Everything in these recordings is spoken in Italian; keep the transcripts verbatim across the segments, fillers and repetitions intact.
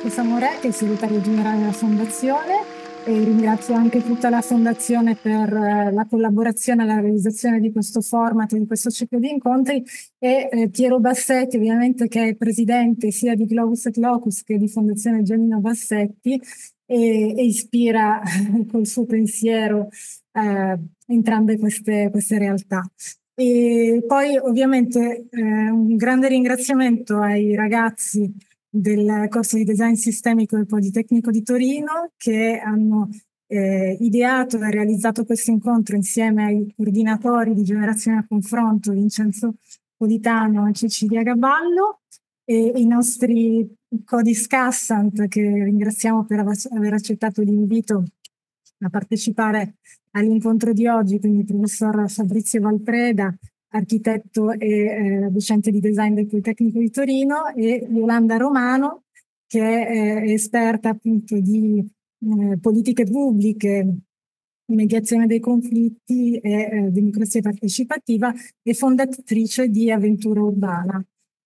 Francesco Samoretti, il segretario generale della Fondazione, e ringrazio anche tutta la Fondazione per la collaborazione alla realizzazione di questo format, di questo ciclo di incontri, e eh, Piero Bassetti, ovviamente, che è presidente sia di Globus et Locus che di Fondazione Giannino Bassetti, e, e ispira col suo pensiero eh, entrambe queste, queste realtà. E poi ovviamente eh, un grande ringraziamento ai ragazzi del corso di design sistemico del Politecnico di Torino, che hanno eh, ideato e realizzato questo incontro insieme ai coordinatori di Generazione a Confronto, Vincenzo Politano e Cecilia Gaballo, e i nostri co-discussant, che ringraziamo per aver accettato l'invito a partecipare all'incontro di oggi, quindi il professor Fabrizio Valpreda, architetto e eh, docente di design del Politecnico di Torino, e Iolanda Romano, che è eh, esperta appunto di eh, politiche pubbliche, mediazione dei conflitti e eh, democrazia partecipativa, e fondatrice di Avventura Urbana.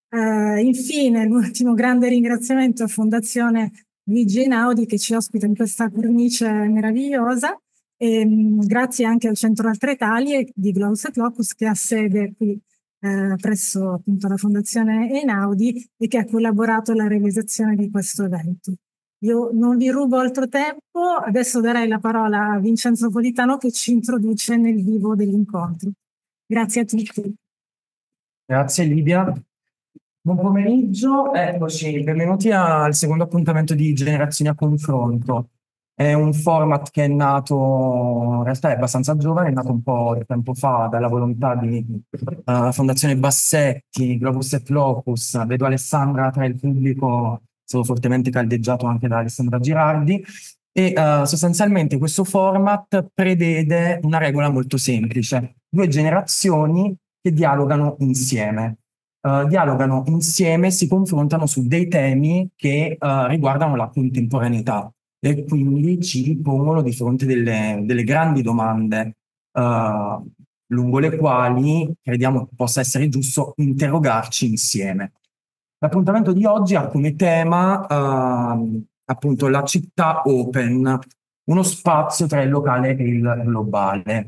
Eh, infine, l'ultimo grande ringraziamento a Fondazione Luigi Einaudi, che ci ospita in questa cornice meravigliosa. E grazie anche al Centro Altre Italie di Globus et Locus, che ha sede qui eh, presso appunto la Fondazione Einaudi e che ha collaborato alla realizzazione di questo evento. Io non vi rubo altro tempo, adesso darei la parola a Vincenzo Politano, che ci introduce nel vivo dell'incontro. Grazie a tutti. Grazie Livia. Buon pomeriggio, eccoci, benvenuti al secondo appuntamento di Generazioni a Confronto. È un format che è nato, in realtà è abbastanza giovane, è nato un po' di tempo fa dalla volontà di uh, Fondazione Bassetti, Globus et Locus. Vedo Alessandra tra il pubblico, è stato fortemente caldeggiato anche da Alessandra Girardi. E uh, sostanzialmente questo format prevede una regola molto semplice: due generazioni che dialogano insieme. Uh, dialogano insieme, si confrontano su dei temi che uh, riguardano la contemporaneità. E quindi ci pongono di fronte delle, delle grandi domande uh, lungo le quali crediamo possa essere giusto interrogarci insieme. L'appuntamento di oggi ha come tema uh, appunto la città open, uno spazio tra il locale e il globale.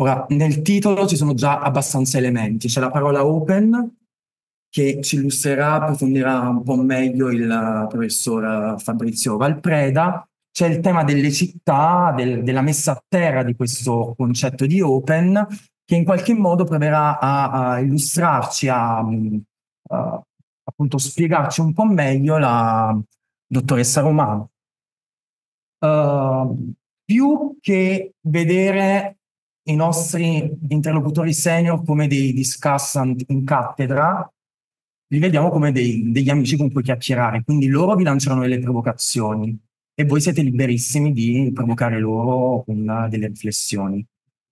Ora, nel titolo ci sono già abbastanza elementi, c'è la parola open, che ci illustrerà, approfondirà un po' meglio il professor Fabrizio Valpreda. C'è il tema delle città, del, della messa a terra di questo concetto di open, che in qualche modo proverà a, a illustrarci, a, a appunto spiegarci un po' meglio la dottoressa Romano. Uh, più che vedere i nostri interlocutori senior come dei discussant in cattedra, li vediamo come dei, degli amici con cui chiacchierare, quindi loro vi lanceranno delle provocazioni e voi siete liberissimi di provocare loro con delle riflessioni.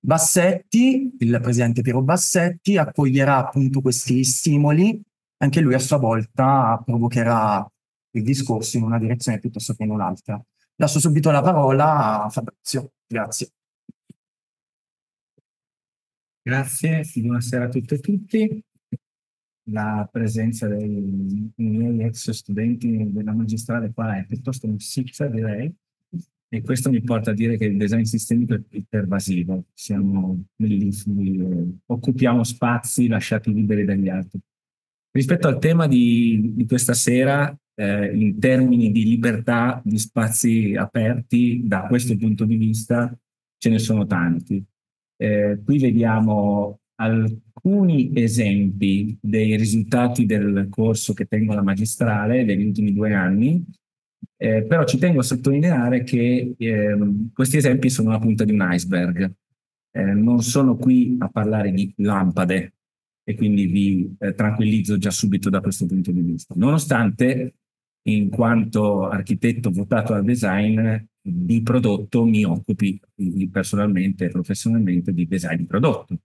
Bassetti, il presidente Piero Bassetti, accoglierà appunto questi stimoli, anche lui a sua volta provocherà il discorso in una direzione piuttosto che in un'altra. Lascio subito la parola a Fabrizio, grazie. Grazie, buonasera a tutte e tutti. La presenza dei miei ex studenti della magistrale qua è piuttosto un six, direi, e questo mi porta a dire che il design sistemico è pervasivo, siamo bellissimi, occupiamo spazi lasciati liberi dagli altri. Rispetto al tema di, di questa sera, eh, in termini di libertà, di spazi aperti, da questo punto di vista ce ne sono tanti. Eh, qui vediamo alcuni esempi dei risultati del corso che tengo alla magistrale degli ultimi due anni, eh, però ci tengo a sottolineare che eh, questi esempi sono la punta di un iceberg. Eh, non sono qui a parlare di lampade e quindi vi eh, tranquillizzo già subito da questo punto di vista. Nonostante, in quanto architetto votato al design di prodotto, mi occupi personalmente e professionalmente di design di prodotto.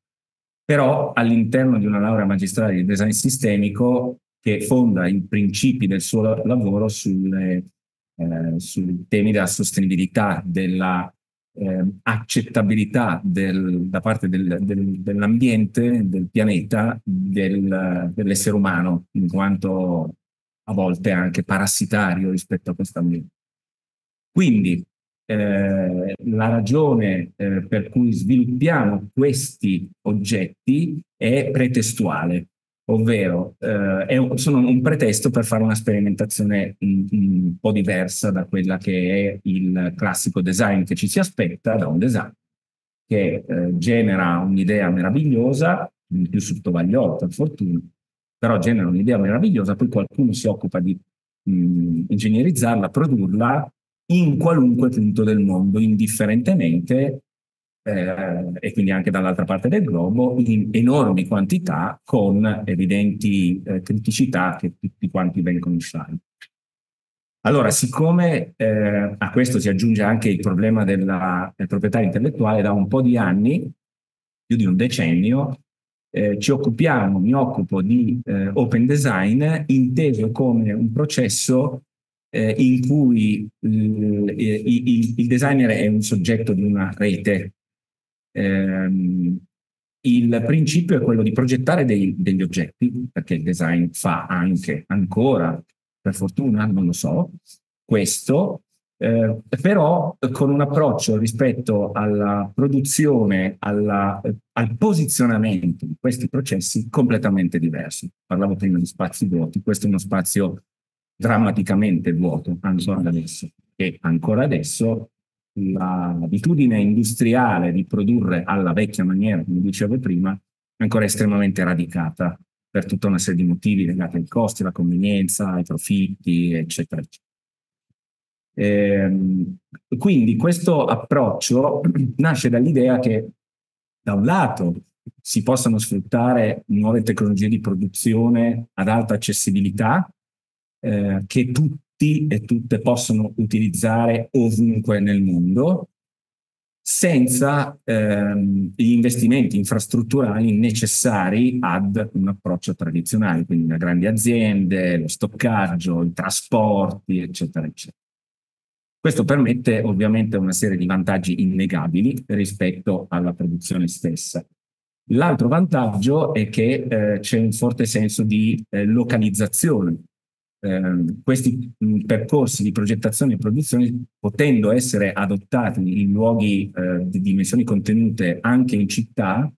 Però all'interno di una laurea magistrale di design sistemico che fonda i principi del suo lavoro sulle, eh, sui temi della sostenibilità, della eh, accettabilità del, da parte del, del, dell'ambiente, del pianeta, del, dell'essere umano in quanto a volte anche parassitario rispetto a questo ambiente. Quindi eh, la ragione eh, per cui sviluppiamo questi oggetti è pretestuale, ovvero eh, è un, sono un pretesto per fare una sperimentazione un, un po' diversa da quella che è il classico design che ci si aspetta da un design che eh, genera un'idea meravigliosa, più sottovagliata per fortuna, però genera un'idea meravigliosa, poi qualcuno si occupa di mh, ingegnerizzarla, produrla in qualunque punto del mondo, indifferentemente, eh, e quindi anche dall'altra parte del globo, in enormi quantità, con evidenti eh, criticità che tutti quanti ben conosciamo. Allora, siccome eh, a questo si aggiunge anche il problema della, della proprietà intellettuale, da un po' di anni, più di un decennio, Eh, ci occupiamo, mi occupo di eh, open design, inteso come un processo eh, in cui l, il, il, il designer è un soggetto di una rete. Eh, il principio è quello di progettare dei, degli oggetti, perché il design fa anche, ancora, per fortuna, non lo so, questo, eh, però con un approccio rispetto alla produzione, alla, al posizionamento di questi processi completamente diversi. Parlavo prima di spazi vuoti, questo è uno spazio drammaticamente vuoto ancora adesso, e ancora adesso l'abitudine industriale di produrre alla vecchia maniera, come dicevo prima, è ancora estremamente radicata per tutta una serie di motivi legati ai costi, alla convenienza, ai profitti, eccetera, eccetera. Eh, quindi questo approccio nasce dall'idea che da un lato si possano sfruttare nuove tecnologie di produzione ad alta accessibilità eh, che tutti e tutte possono utilizzare ovunque nel mondo senza ehm, gli investimenti infrastrutturali necessari ad un approccio tradizionale, quindi le grandi aziende, lo stoccaggio, i trasporti, eccetera, eccetera. Questo permette ovviamente una serie di vantaggi innegabili rispetto alla produzione stessa. L'altro vantaggio è che eh, c'è un forte senso di eh, localizzazione. Eh, questi mh, percorsi di progettazione e produzione, potendo essere adottati in luoghi eh, di dimensioni contenute anche in città,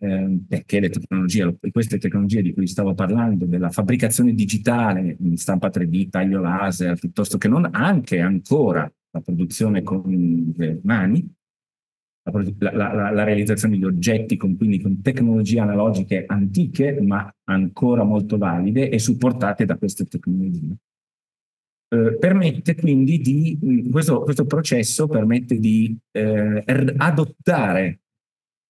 eh, perché le tecnologie, queste tecnologie di cui stavo parlando, della fabbricazione digitale, stampa tre D, taglio laser, piuttosto che non anche ancora la produzione con le mani, la, la, la, la realizzazione di oggetti con, quindi con tecnologie analogiche antiche, ma ancora molto valide e supportate da queste tecnologie. Eh, permette quindi di, questo, questo processo permette di eh, adottare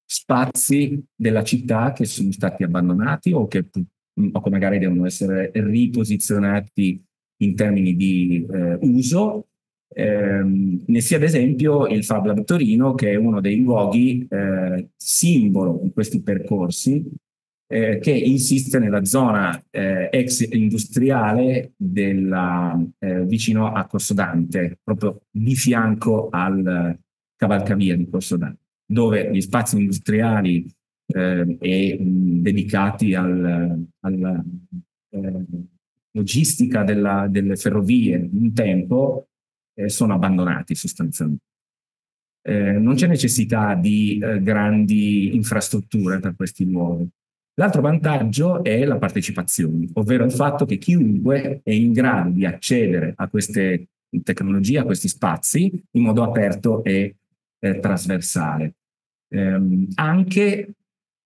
spazi della città che sono stati abbandonati o che, o che magari devono essere riposizionati in termini di eh, uso. Eh, ne sia ad esempio il Fab Lab Torino, che è uno dei luoghi eh, simbolo in questi percorsi, eh, che insiste nella zona eh, ex industriale della, eh, vicino a Corso Dante, proprio di fianco al cavalcavia di Corso Dante, dove gli spazi industriali eh, e mh, dedicati alla al, eh, logistica della, delle ferrovie un tempo eh, sono abbandonati sostanzialmente. Eh, non c'è necessità di eh, grandi infrastrutture per questi luoghi. L'altro vantaggio è la partecipazione, ovvero il fatto che chiunque è in grado di accedere a queste tecnologie, a questi spazi, in modo aperto e Eh, trasversale, eh, anche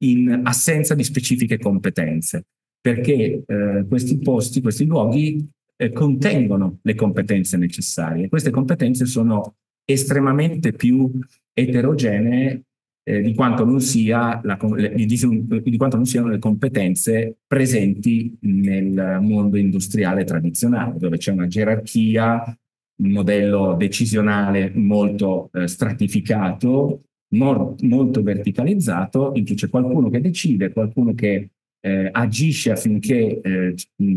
in assenza di specifiche competenze, perché eh, questi posti, questi luoghi eh, contengono le competenze necessarie. Queste competenze sono estremamente più eterogenee eh, di, quanto non sia la, le, di, di quanto non siano le competenze presenti nel mondo industriale tradizionale, dove c'è una gerarchia, un modello decisionale molto eh, stratificato, mol, molto verticalizzato, in cui c'è qualcuno che decide, qualcuno che eh, agisce affinché eh,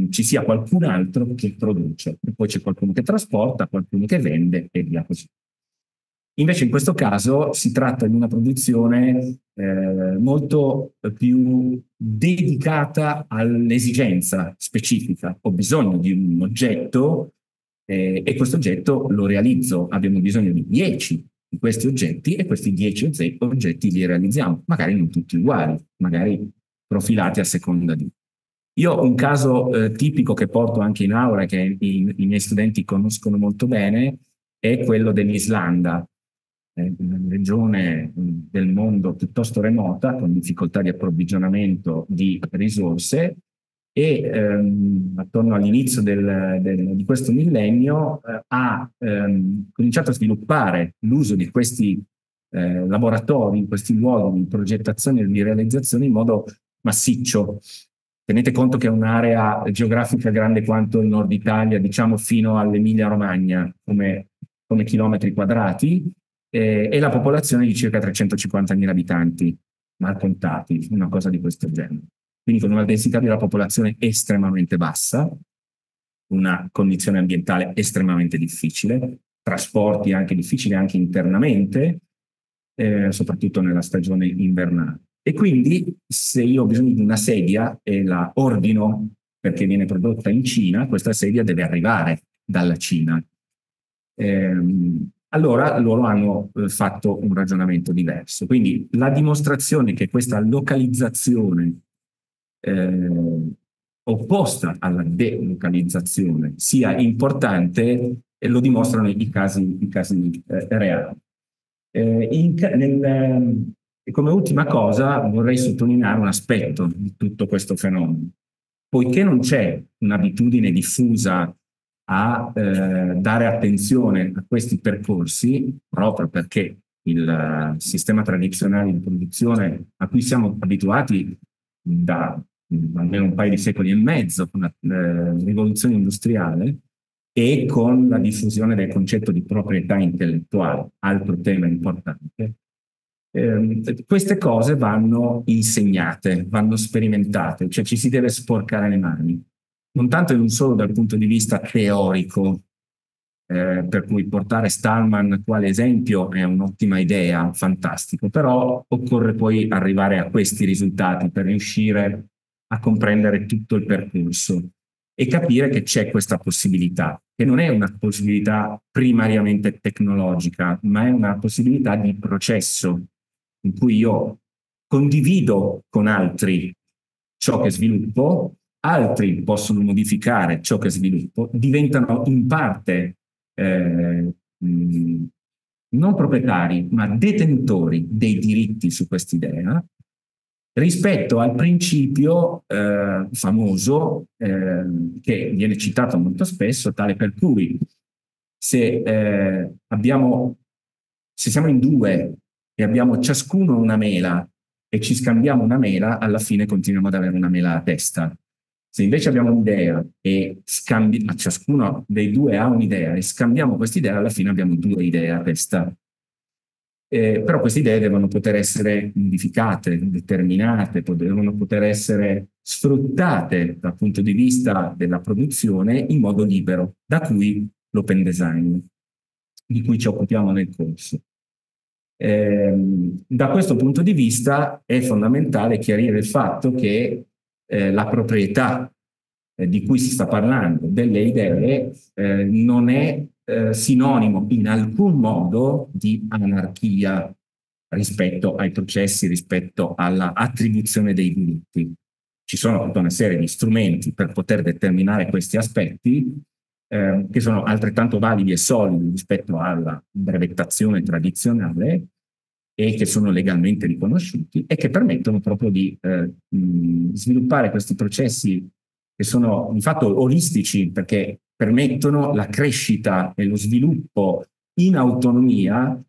ci sia qualcun altro che produce, e poi c'è qualcuno che trasporta, qualcuno che vende e via così. Invece in questo caso si tratta di una produzione eh, molto più dedicata all'esigenza specifica. Ho bisogno di un oggetto eh, e questo oggetto lo realizzo. Abbiamo bisogno di dieci di questi oggetti e questi dieci oggetti li realizziamo, magari non tutti uguali, magari profilati a seconda di. Io ho un caso eh, tipico che porto anche in aula, che i, i miei studenti conoscono molto bene, è quello dell'Islanda, eh, una regione del mondo piuttosto remota, con difficoltà di approvvigionamento di risorse, e ehm, attorno all'inizio del, del, di questo millennio eh, ha ehm, cominciato a sviluppare l'uso di questi eh, laboratori, in questi luoghi di progettazione e di realizzazione in modo massiccio. Tenete conto che è un'area geografica grande quanto il nord Italia, diciamo fino all'Emilia-Romagna come, come chilometri quadrati, eh, e la popolazione di circa trecentocinquantamila abitanti, mal contati, una cosa di questo genere. Quindi con una densità della popolazione estremamente bassa, una condizione ambientale estremamente difficile, trasporti anche difficili anche internamente, eh, soprattutto nella stagione invernale. E quindi se io ho bisogno di una sedia e la ordino perché viene prodotta in Cina, questa sedia deve arrivare dalla Cina. Ehm, allora loro hanno eh, fatto un ragionamento diverso. Quindi la dimostrazione che questa localizzazione Eh, opposta alla delocalizzazione sia importante e lo dimostrano i casi, i casi eh, reali. Eh, in, nel, eh, come ultima cosa vorrei sottolineare un aspetto di tutto questo fenomeno. Poiché non c'è un'abitudine diffusa a eh, dare attenzione a questi percorsi, proprio perché il sistema tradizionale di produzione a cui siamo abituati da almeno un paio di secoli e mezzo, con la eh, rivoluzione industriale e con la diffusione del concetto di proprietà intellettuale, altro tema importante, eh, queste cose vanno insegnate, vanno sperimentate, cioè ci si deve sporcare le mani, non tanto e non solo dal punto di vista teorico, eh, per cui portare Stallman quale esempio è un'ottima idea, fantastico, però occorre poi arrivare a questi risultati per riuscire a comprendere tutto il percorso e capire che c'è questa possibilità, che non è una possibilità primariamente tecnologica, ma è una possibilità di processo in cui io condivido con altri ciò che sviluppo, altri possono modificare ciò che sviluppo, diventano in parte Eh, mh, non proprietari ma detentori dei diritti su quest'idea, rispetto al principio eh, famoso eh, che viene citato molto spesso, tale per cui se eh, abbiamo se siamo in due e abbiamo ciascuno una mela e ci scambiamo una mela, alla fine continuiamo ad avere una mela a testa. Se invece abbiamo un'idea e scambi, a ciascuno dei due ha un'idea e scambiamo quest'idea, alla fine abbiamo due idee a testa. Eh, però queste idee devono poter essere modificate, determinate, devono poter essere sfruttate dal punto di vista della produzione in modo libero, da cui l'open design, di cui ci occupiamo nel corso. Eh, da questo punto di vista è fondamentale chiarire il fatto che Eh, la proprietà eh, di cui si sta parlando, delle idee, eh, non è eh, sinonimo in alcun modo di anarchia rispetto ai processi, rispetto all'attribuzione dei diritti. Ci sono tutta una serie di strumenti per poter determinare questi aspetti eh, che sono altrettanto validi e solidi rispetto alla brevettazione tradizionale, e che sono legalmente riconosciuti e che permettono proprio di eh, mh, sviluppare questi processi che sono di fatto olistici, perché permettono la crescita e lo sviluppo in autonomia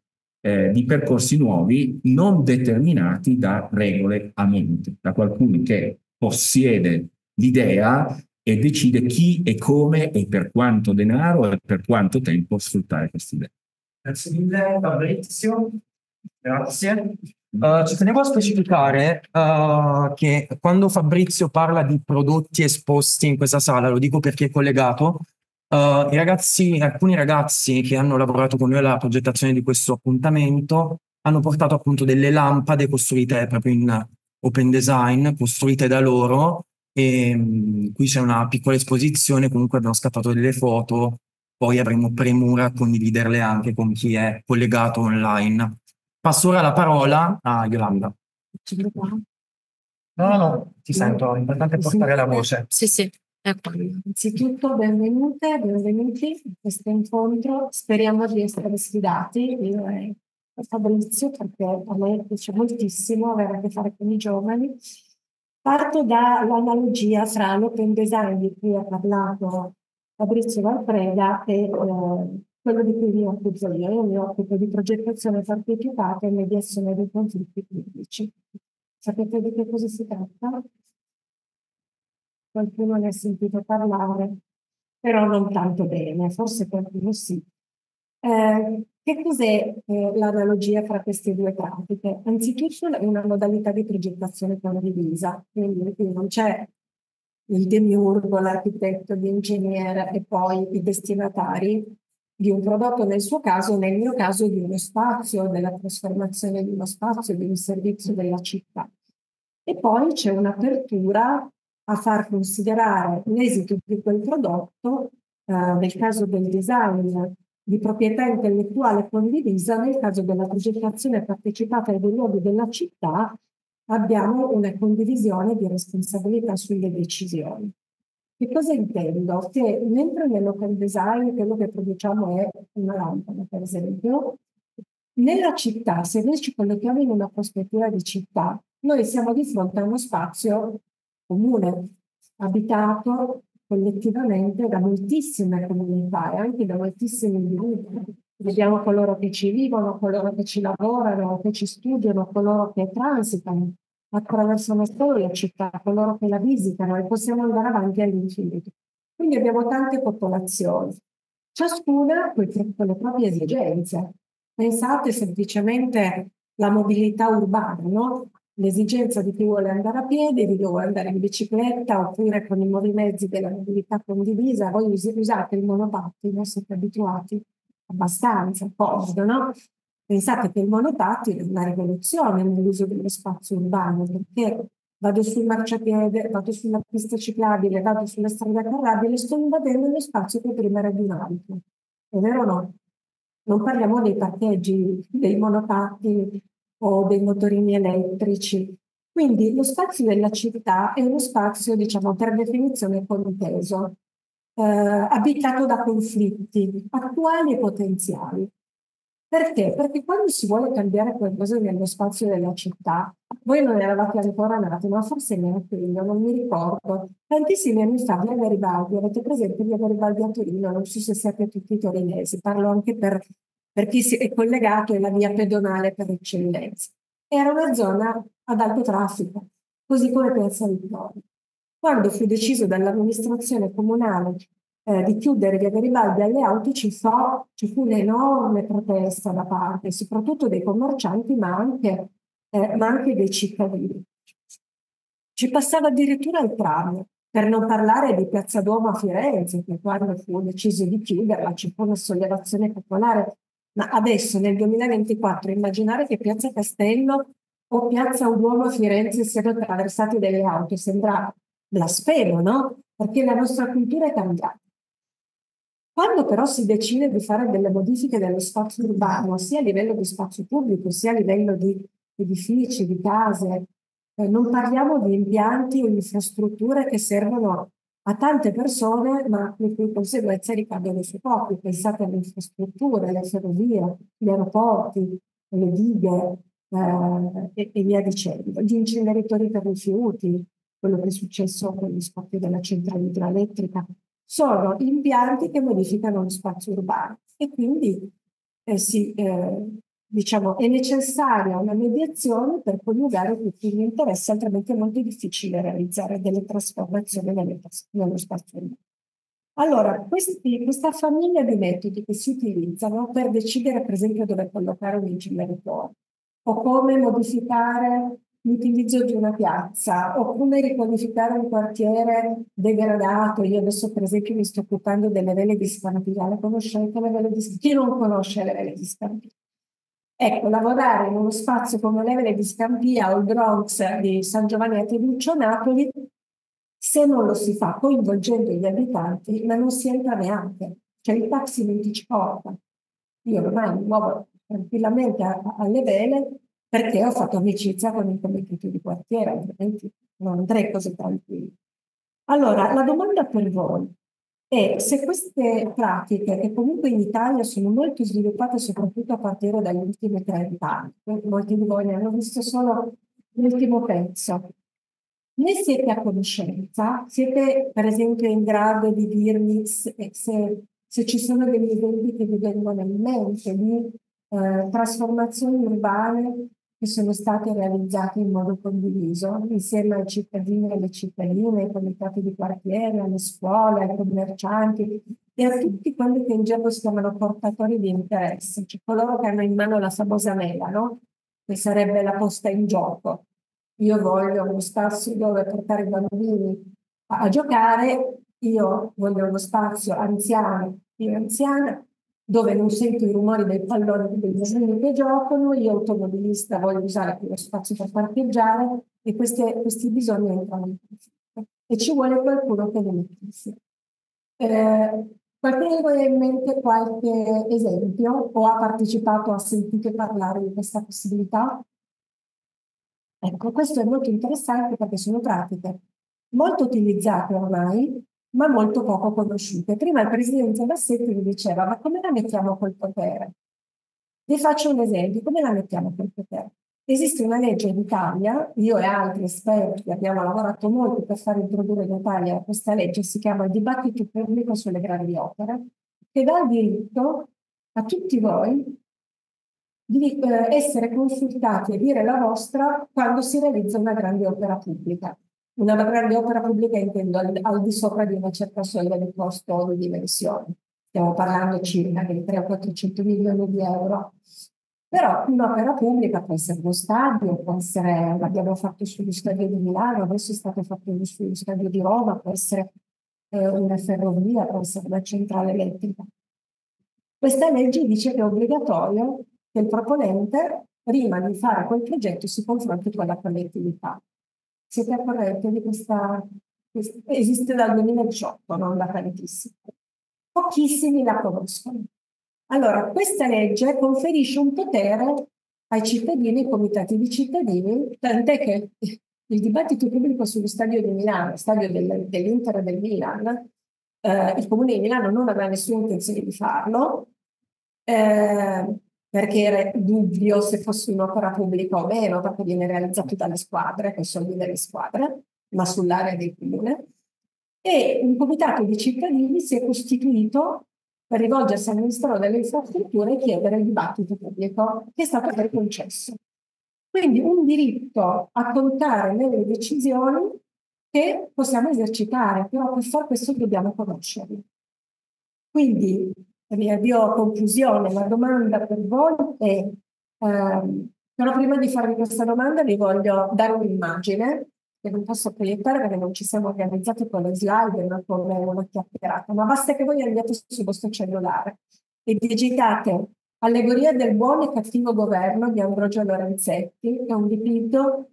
eh, di percorsi nuovi non determinati da regole a monte, da qualcuno che possiede l'idea e decide chi e come e per quanto denaro e per quanto tempo sfruttare queste idee. Grazie mille Fabrizio. Grazie. Uh, ci tenevo a specificare uh, che quando Fabrizio parla di prodotti esposti in questa sala, lo dico perché è collegato, Uh, i ragazzi, alcuni ragazzi che hanno lavorato con noi alla progettazione di questo appuntamento hanno portato appunto delle lampade costruite proprio in open design, costruite da loro, e mh, qui c'è una piccola esposizione, comunque abbiamo scattato delle foto, poi avremo premura a condividerle anche con chi è collegato online. Passo ora la parola a Iolanda. No, no, no, ti sento, è importante portare la voce. Sì, sì. Ecco. Innanzitutto benvenute, benvenuti a questo incontro, speriamo di essere sfidati, io e Fabrizio, perché a me piace moltissimo avere a che fare con i giovani. Parto dall'analogia fra l'open design di cui ha parlato Fabrizio Valpreda e eh, quello di cui mi occupo io, io mi occupo di progettazione partecipata e mediazione dei conflitti pubblici. Sapete di che cosa si tratta? Qualcuno ne ha sentito parlare, però non tanto bene, forse qualcuno sì. Eh, che cos'è eh, l'analogia fra queste due pratiche? Anzitutto è una modalità di progettazione condivisa, quindi non c'è il demiurgo, l'architetto, l'ingegnere e poi i destinatari di un prodotto, nel suo caso, nel mio caso di uno spazio, della trasformazione di uno spazio, di un servizio della città. E poi c'è un'apertura a far considerare l'esito di quel prodotto, eh, nel caso del design, di proprietà intellettuale condivisa, nel caso della progettazione partecipata e dei luoghi della città, abbiamo una condivisione di responsabilità sulle decisioni. Che cosa intendo? Che mentre nell'open design quello che produciamo è una lampada, per esempio, nella città, se noi ci collochiamo in una prospettiva di città, noi siamo di fronte a uno spazio comune, abitato collettivamente da moltissime comunità e anche da moltissimi gruppi. Vediamo coloro che ci vivono, coloro che ci lavorano, che ci studiano, coloro che transitano attraverso una storia città, coloro che la visitano, e possiamo andare avanti all'infinito. Quindi abbiamo tante popolazioni, ciascuna con le proprie esigenze. Pensate semplicemente alla mobilità urbana, no? L'esigenza di chi vuole andare a piedi, di chi vuole andare in bicicletta, oppure con i nuovi mezzi della mobilità condivisa. Voi usate il monopattino, siete abituati abbastanza, comodo, no? Pensate che il monopattino è una rivoluzione nell'uso dello spazio urbano, perché vado sul marciapiede, vado sulla pista ciclabile, vado sulla strada carrabile, sto invadendo lo spazio che prima era di un altro. È vero o no? Non parliamo dei parcheggi, dei monopattini o dei motorini elettrici. Quindi lo spazio della città è uno spazio, diciamo, per definizione conteso, eh, abitato da conflitti attuali e potenziali. Perché? Perché quando si vuole cambiare qualcosa nello spazio della città, voi non eravate ancora nati, ma forse ne ero io, non mi ricordo, tantissimi anni fa, Via Garibaldi, avete presente Via Garibaldi a Torino? Non so se siete tutti torinesi, parlo anche per... per chi si è collegato, è la via pedonale per eccellenza. Era una zona ad alto traffico, così come Piazza Vittorio. Quando fu deciso dall'amministrazione comunale eh, di chiudere Via Garibaldi alle auto, ci fu, ci fu un'enorme protesta da parte, soprattutto dei commercianti, ma anche, eh, ma anche dei cittadini. Ci passava addirittura il tram, per non parlare di Piazza Duomo a Firenze, che quando fu deciso di chiuderla ci fu una sollevazione popolare. Ma adesso, nel duemilaventiquattro, immaginare che Piazza Castello o Piazza Duomo a Firenze siano attraversati dalle auto sembra blasfemo, no? Perché la nostra cultura è cambiata. Quando però si decide di fare delle modifiche dello spazio urbano, sia a livello di spazio pubblico, sia a livello di edifici, di case, eh, non parliamo di impianti o infrastrutture che servono a tante persone, ma le cui conseguenze ricadono su pochi. Pensate alle infrastrutture, alle ferrovie, gli aeroporti, le dighe eh, e, e via dicendo. Gli inceneritori per rifiuti, quello che è successo con gli scoppi della centrale idroelettrica, sono impianti che modificano lo spazio urbano e quindi eh, sì, eh, diciamo, è necessaria una mediazione per coniugare tutti gli interessi, altrimenti è molto difficile realizzare delle trasformazioni nelle, nello spazio urbano. Allora, questi, questa famiglia di metodi che si utilizzano per decidere, per esempio, dove collocare un inceneritore o come modificare l'utilizzo di una piazza, oppure riqualificare un quartiere degradato. Io adesso per esempio mi sto occupando delle Vele di Scampia, le conoscete le Vele di Scampia? Chi non conosce le Vele di Scampia? Ecco, lavorare in uno spazio come le Vele di Scampia o il Bronx di San Giovanni a Teduccio, Napoli, se non lo si fa coinvolgendo gli abitanti, ma non si entra neanche, cioè il taxi non ti ci porta. Io ormai mi muovo tranquillamente a, a, alle vele, perché ho fatto amicizia con il comitato di quartiere, altrimenti non andrei così tranquillo. Allora, la domanda per voi è se queste pratiche, che comunque in Italia sono molto sviluppate, soprattutto a partire dagli ultimi trent'anni, molti di voi ne hanno visto solo l'ultimo pezzo, ne siete a conoscenza? Siete, per esempio, in grado di dirmi se, se, se ci sono degli esempi che vi vengono in mente, di eh, trasformazioni urbane che sono state realizzate in modo condiviso insieme ai cittadini e alle cittadine, ai comitati di quartiere, alle scuole, ai commercianti e a tutti quelli che in gergo si chiamano portatori di interesse, cioè coloro che hanno in mano la famosa mela, no? Che sarebbe la posta in gioco. Io voglio uno spazio dove portare i bambini a, a giocare, io voglio uno spazio anziano e anziana, dove non sento i rumori dei palloni dei bambini che giocano, io automobilista voglio usare quello spazio per parcheggiare, e queste, questi bisogni entrano in conflitto. E ci vuole qualcuno che li mettesse. Eh, qualcuno di voi ha in mente qualche esempio o ha partecipato o ha sentito parlare di questa possibilità? Ecco, questo è molto interessante perché sono pratiche molto utilizzate ormai, ma molto poco conosciute. Prima il presidente Bassetti mi diceva, ma come la mettiamo col potere? Vi faccio un esempio, come la mettiamo col potere? Esiste una legge in Italia, io e altri esperti abbiamo lavorato molto per far introdurre in Italia questa legge, si chiama il dibattito pubblico sulle grandi opere, che dà il diritto a tutti voi di essere consultati e dire la vostra quando si realizza una grande opera pubblica. Una grande opera pubblica intendo al, al di sopra di una certa soglia di costo o di dimensioni. Stiamo parlando circa di trecento a quattrocento milioni di euro. Però un'opera pubblica può essere uno stadio, può essere, l'abbiamo fatto sullo stadio di Milano, adesso è stato fatto sullo stadio di Roma, può essere eh, una ferrovia, può essere una centrale elettrica. Questa legge dice che è obbligatorio che il proponente, prima di fare quel progetto, si confronti con la collettività. Siete a corrente di questa... Esiste dal duemiladiciotto, non da tantissimo. Pochissimi la conoscono. Allora, questa legge conferisce un potere ai cittadini, ai comitati di cittadini, tant'è che il dibattito pubblico sullo stadio di Milano, stadio del, dell'Inter e del Milan, eh, il Comune di Milano non aveva nessuna intenzione di farlo, eh, perché era dubbio se fosse un'opera pubblica o meno, perché viene realizzato dalle squadre, con soldi delle squadre, ma sull'area del comune. E un comitato di cittadini si è costituito per rivolgersi al Ministero delle Infrastrutture e chiedere il dibattito pubblico, che è stato poi concesso. Quindi un diritto a contare nelle decisioni che possiamo esercitare, però per far questo dobbiamo conoscerli. Quindi, mi avvio a conclusione, la domanda per voi è, ehm, però prima di farvi questa domanda vi voglio dare un'immagine che non posso proiettare perché non ci siamo organizzati con le slide, ma con una chiacchierata, ma basta che voi andiate sul vostro cellulare e digitate Allegoria del Buono e Cattivo Governo di Ambrogio Lorenzetti, è un dipinto,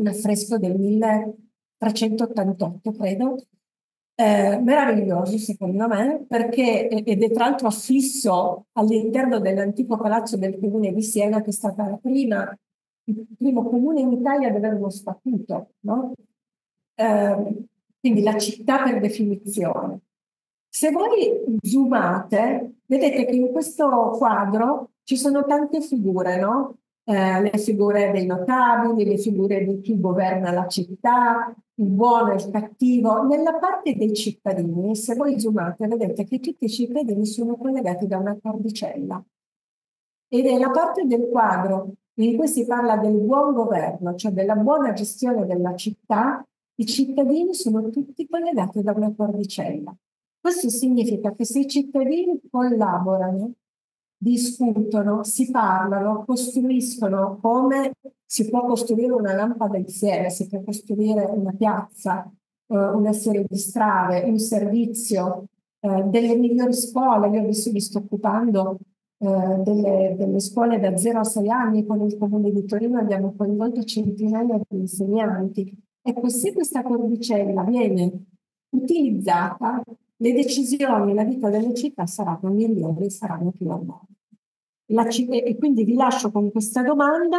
un affresco del milletrecentottantotto, credo. Eh, meraviglioso secondo me, perché ed è tra l'altro affisso all'interno dell'antico palazzo del comune di Siena, che è stata la prima, il primo comune in Italia ad avere uno statuto, no? Eh, quindi la città per definizione. Se voi zoomate vedete che in questo quadro ci sono tante figure, no? Eh, le figure dei notabili, le figure di chi governa la città, il buono e il cattivo. Nella parte dei cittadini, se voi zoomate, vedete che tutti i cittadini sono collegati da una cordicella. Ed è la parte del quadro in cui si parla del buon governo, cioè della buona gestione della città, i cittadini sono tutti collegati da una cordicella. Questo significa che se i cittadini collaborano, discutono, si parlano, costruiscono come si può costruire una lampada insieme, si può costruire una piazza, eh, una serie di strade, un servizio, eh, delle migliori scuole. Io adesso mi sto occupando eh, delle, delle scuole da zero a sei anni, con il Comune di Torino abbiamo coinvolto centinaia di insegnanti. Ecco, se questa cordicella viene utilizzata, le decisioni e la vita delle città saranno migliori, saranno più armoniche. E quindi vi lascio con questa domanda.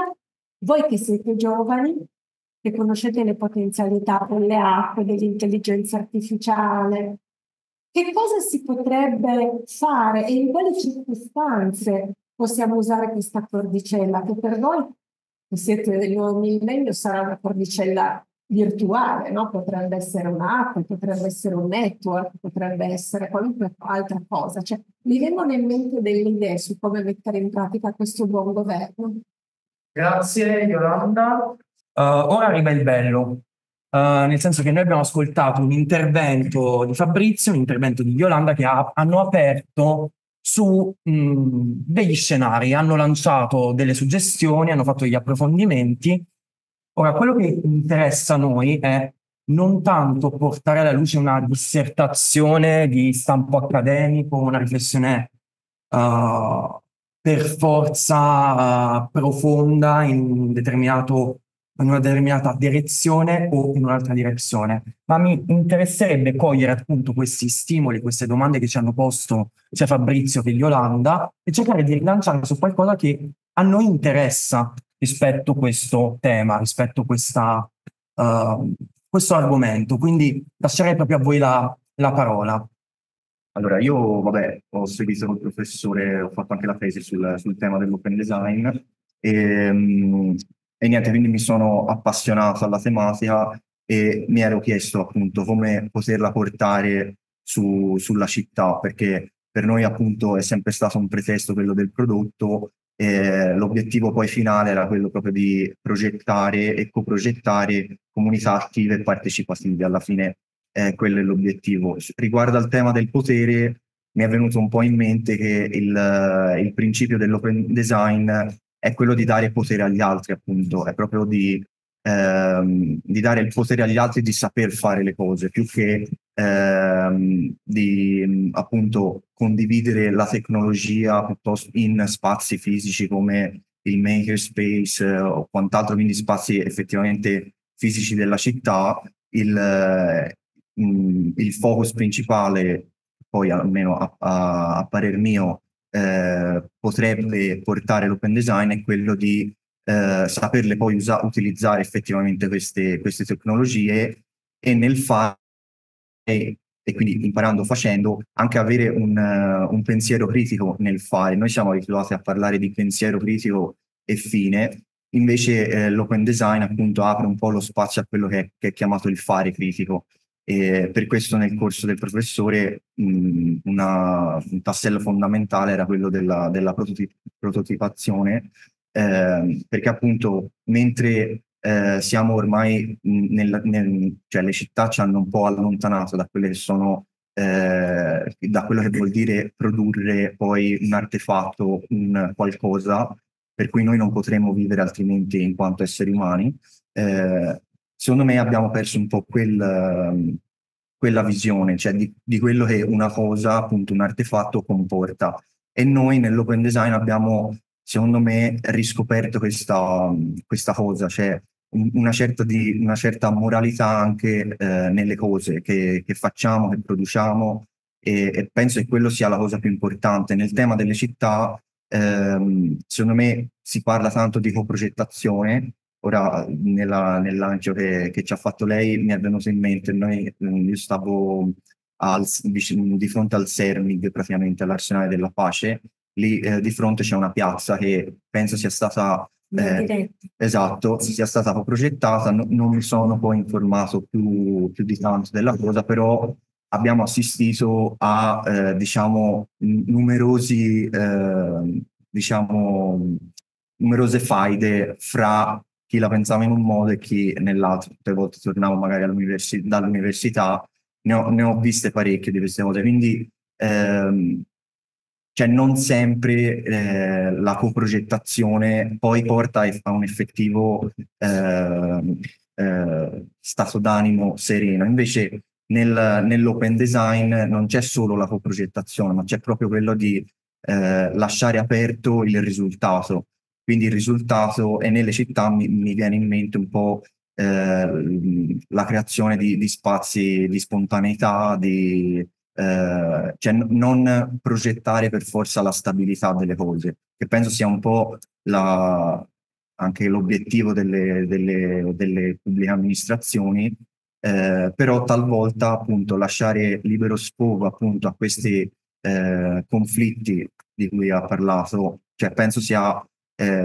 Voi che siete giovani, che conoscete le potenzialità delle acque, dell'intelligenza artificiale, che cosa si potrebbe fare e in quali circostanze possiamo usare questa cordicella, che per voi, che siete del nuovo millennio, sarà una cordicella virtuale, no? Potrebbe essere un'app, potrebbe essere un network, potrebbe essere qualunque altra cosa. Cioè, mi vengono in mente delle idee su come mettere in pratica questo buon governo. Grazie, Iolanda. Uh, ora arriva il bello, uh, nel senso che noi abbiamo ascoltato un intervento di Fabrizio, un intervento di Iolanda, che ha, hanno aperto su mh, degli scenari, hanno lanciato delle suggestioni, hanno fatto degli approfondimenti. Ora, quello che interessa a noi è non tanto portare alla luce una dissertazione di stampo accademico, una riflessione uh, per forza uh, profonda in, un determinato, in una determinata direzione o in un'altra direzione, ma mi interesserebbe cogliere appunto questi stimoli, queste domande che ci hanno posto sia Fabrizio che Iolanda, e cercare di rilanciare su qualcosa che a noi interessa rispetto a questo tema, rispetto a questa, uh, questo argomento. Quindi lascerei proprio a voi la, la parola. Allora, io vabbè, ho seguito col professore, ho fatto anche la tesi sul, sul tema dell'open design e, e niente, quindi mi sono appassionato alla tematica e mi ero chiesto appunto come poterla portare su, sulla città, perché per noi appunto è sempre stato un pretesto quello del prodotto. Eh, l'obiettivo poi finale era quello proprio di progettare e coprogettare comunità attive e partecipative. Alla fine eh, quello è l'obiettivo. Riguardo al tema del potere, mi è venuto un po' in mente che il, il principio dell'open design è quello di dare potere agli altri, appunto, è proprio di, ehm, di dare il potere agli altri di saper fare le cose, più che Ehm, di appunto condividere la tecnologia piuttosto in spazi fisici come il makerspace eh, o quant'altro, quindi spazi effettivamente fisici della città. Il, eh, mh, il focus principale, poi almeno a, a, a parer mio, eh, potrebbe portare l'open design è quello di eh, saperle poi usa, utilizzare effettivamente queste, queste tecnologie e nel fare. E, e quindi imparando, facendo, anche avere un, uh, un pensiero critico nel fare. Noi siamo abituati a parlare di pensiero critico e fine, invece eh, l'open design appunto apre un po' lo spazio a quello che è, che è chiamato il fare critico. E per questo nel corso del professore mh, una, un tassello fondamentale era quello della, della prototip- prototipazione, eh, perché appunto mentre Eh, siamo ormai nel, nel, cioè le città ci hanno un po' allontanato da quelle che sono eh, da quello che vuol dire produrre poi un artefatto, un qualcosa per cui noi non potremo vivere altrimenti in quanto esseri umani. Eh, secondo me abbiamo perso un po' quel, quella visione, cioè di, di quello che una cosa, appunto un artefatto, comporta, e noi nell'open design abbiamo, secondo me, riscoperto questa, questa cosa, cioè una certa, di, una certa moralità anche eh, nelle cose che, che facciamo, che produciamo, e, e penso che quello sia la cosa più importante. Nel tema delle città, ehm, secondo me, si parla tanto di coprogettazione. Ora, nella, nell'ancio che, che ci ha fatto lei, mi è venuto in mente, noi, io stavo al, di fronte al CERN, praticamente all'Arsenale della Pace. Lì eh, di fronte c'è una piazza che penso sia stata eh, esatto, sia stata progettata. No, non mi sono poi informato più, più di tanto della cosa, però abbiamo assistito a eh, diciamo numerosi eh, diciamo numerose faide fra chi la pensava in un modo e chi nell'altro. Tutte le volte tornavo magari all'universi- dall'università, ne ho, ne ho viste parecchie di queste cose, quindi ehm, cioè non sempre eh, la coprogettazione poi porta e fa un effettivo eh, eh, stato d'animo sereno. Invece nel, nell'open design non c'è solo la coprogettazione, ma c'è proprio quello di eh, lasciare aperto il risultato. Quindi il risultato, e nelle città mi, mi viene in mente un po' eh, la creazione di, di spazi di spontaneità, di... Uh, cioè non progettare per forza la stabilità delle cose, che penso sia un po' la, anche l'obiettivo delle, delle, delle pubbliche amministrazioni, uh, però talvolta appunto lasciare libero sfogo appunto a questi uh, conflitti di cui ha parlato, cioè penso sia uh,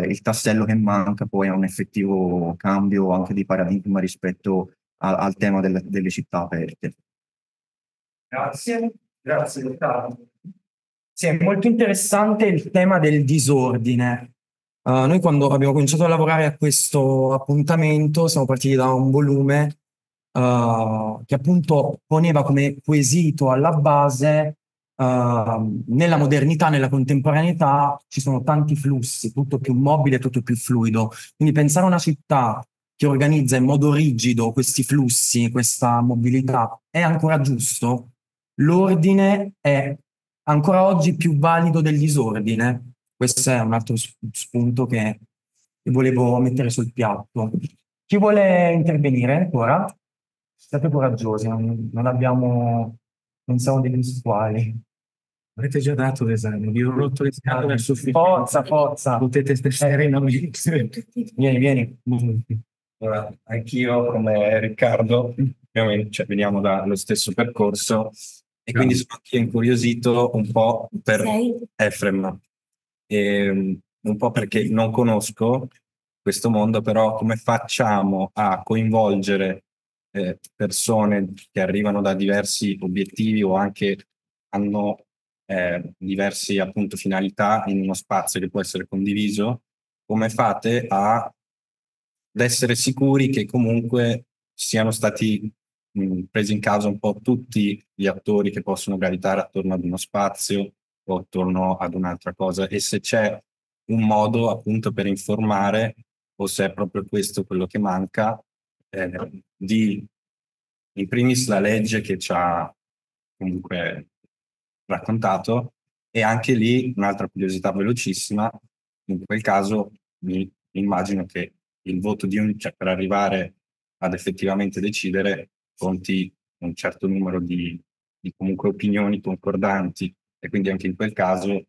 il tassello che manca poi a un effettivo cambio anche di paradigma rispetto a, al tema delle, delle città aperte. Grazie, grazie Riccardo. Sì, è molto interessante il tema del disordine. Uh, noi quando abbiamo cominciato a lavorare a questo appuntamento siamo partiti da un volume uh, che appunto poneva come quesito alla base uh, nella modernità, nella contemporaneità ci sono tanti flussi, tutto più mobile, tutto più fluido. Quindi pensare a una città che organizza in modo rigido questi flussi, questa mobilità, è ancora giusto? L'ordine è ancora oggi più valido del disordine? Questo è un altro spunto che volevo mettere sul piatto. Chi vuole intervenire ancora? State coraggiosi, non, non abbiamo, non siamo degli squali. Avete già dato l'esame, vi ho rotto le scatole. Forza, forza. Potete stare in amicizia. Vieni, vieni. Allora, anch'io come Riccardo, ovviamente cioè, veniamo dallo stesso percorso e quindi sono anche incuriosito un po' per Efrem, e, un po' perché non conosco questo mondo, però come facciamo a coinvolgere eh, persone che arrivano da diversi obiettivi o anche hanno eh, diverse appunto finalità in uno spazio che può essere condiviso? Come fate a ad essere sicuri che comunque siano stati mh, presi in causa un po' tutti gli attori che possono gravitare attorno ad uno spazio o attorno ad un'altra cosa, e se c'è un modo appunto per informare, o se è proprio questo quello che manca, eh, di in primis la legge che ci ha comunque raccontato. E anche lì un'altra curiosità velocissima, in quel caso mi immagino che il voto di un, cioè per arrivare ad effettivamente decidere conti un certo numero di, di comunque opinioni concordanti, e quindi anche in quel caso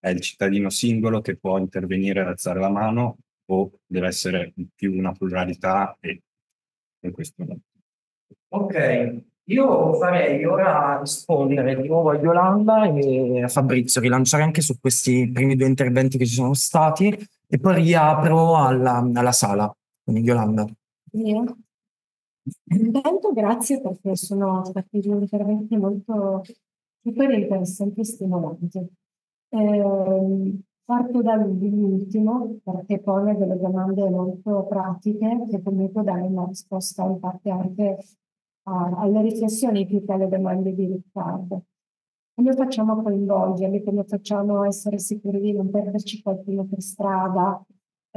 è il cittadino singolo che può intervenire e alzare la mano, o deve essere più una pluralità? E in questo modo. Ok, io farei ora rispondere di nuovo a Iolanda e a Fabrizio, rilanciare anche su questi primi due interventi che ci sono stati. E poi riapro alla, alla sala, quindi Iolanda. Io. Intanto grazie, perché sono stati due interventi molto super interessanti e stimolanti. Eh, parto dall'ultimo, perché pone delle domande molto pratiche che comunque danno una risposta infatti anche a, alle riflessioni più che alle domande di Riccardo. Come facciamo coinvolgerli, come facciamo essere sicuri di non perderci qualcuno per strada,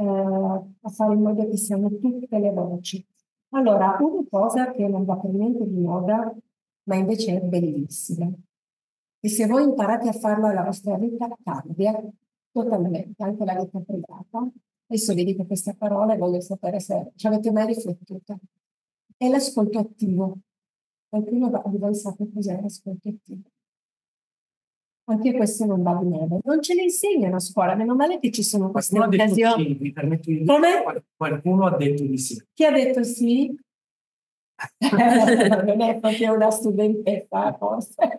eh, a fare in modo che siano tutte le voci. Allora, una cosa che non va per niente di moda, ma invece è bellissima, e se voi imparate a farlo alla vostra vita, cambia totalmente anche la vita privata. Adesso vi dico questa parola e voglio sapere se ci avete mai riflettuto. È l'ascolto attivo. Qualcuno di voi sa che cos'è l'ascolto attivo? Anche questo non va bene, non ce le insegnano a scuola, meno male che ci sono queste qualcuno occasioni. Ha detto sì, mi permetto di dire. Come? Qualcuno ha detto di sì. Chi ha detto sì? Non è perché è una studentessa, forse.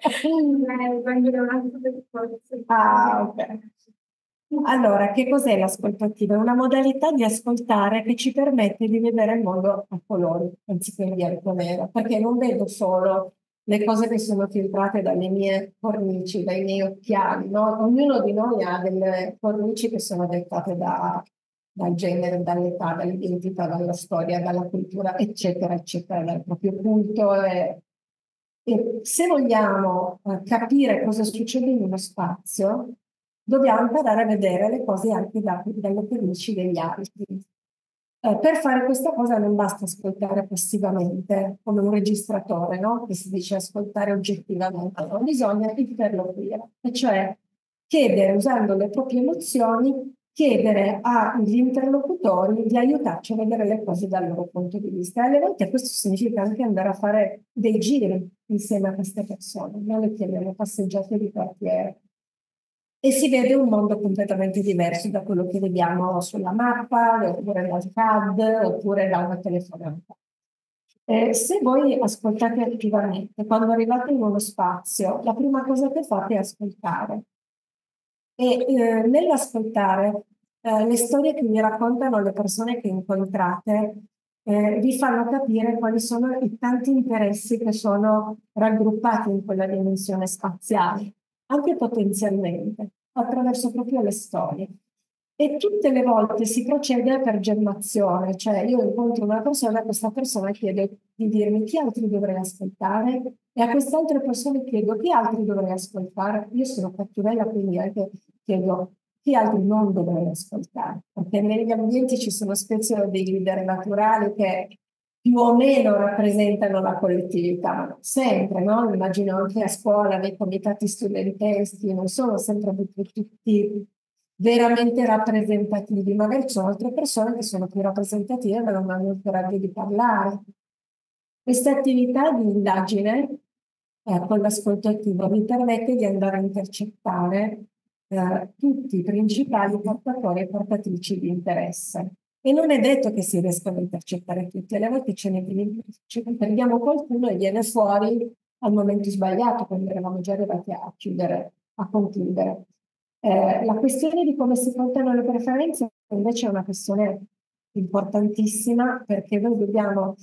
Ah, ok. Allora, che cos'è l'ascolto attivo? È una modalità di ascoltare che ci permette di vedere il mondo a colori, anziché in bianco e nero, perché non vedo solo le cose che sono filtrate dalle mie cornici, dai miei occhiali, no? Ognuno di noi ha delle cornici che sono dettate da, dal genere, dall'età, dall'identità, dalla storia, dalla cultura, eccetera, eccetera, dal proprio culto. E, e se vogliamo capire cosa succede in uno spazio, dobbiamo imparare a vedere le cose anche da, dalle pellicce degli altri. Eh, per fare questa cosa non basta ascoltare passivamente, come un registratore, no? Che si dice ascoltare oggettivamente, no? Bisogna interloquire, e cioè chiedere, usando le proprie emozioni, chiedere agli interlocutori di aiutarci a vedere le cose dal loro punto di vista. E alle volte questo significa anche andare a fare dei giri insieme a queste persone, non le chiamiamo passeggiate di quartiere. E si vede un mondo completamente diverso da quello che vediamo sulla mappa, oppure dal C A D, oppure da una telefonata. Eh, se voi ascoltate attivamente, quando arrivate in uno spazio, la prima cosa che fate è ascoltare. E eh, nell'ascoltare eh, le storie che vi raccontano le persone che incontrate eh, vi fanno capire quali sono i tanti interessi che sono raggruppati in quella dimensione spaziale, anche potenzialmente, attraverso proprio le storie. E tutte le volte si procede per gemmazione, cioè io incontro una persona, questa persona chiede di dirmi chi altri dovrei ascoltare, e a quest'altra persona chiedo chi altri dovrei ascoltare. Io sono cattivella, quindi anche chiedo chi altri non dovrei ascoltare, perché negli ambienti ci sono spesso dei leader naturali che più o meno rappresentano la collettività, sempre, no? Immagino anche a scuola, nei comitati studenteschi, non sono sempre tutti veramente rappresentativi, magari ci sono altre persone che sono più rappresentative ma non hanno il coraggio di parlare. Questa attività di indagine eh, con l'ascolto attivo vi permette di andare a intercettare eh, tutti i principali portatori e portatrici di interesse, e non è detto che si riescano a intercettare tutti, alle volte ce ne, ce ne perdiamo qualcuno e viene fuori al momento sbagliato, quando eravamo già arrivati a chiudere, a concludere. Eh, la questione di come si contano le preferenze invece è una questione importantissima, perché noi dobbiamo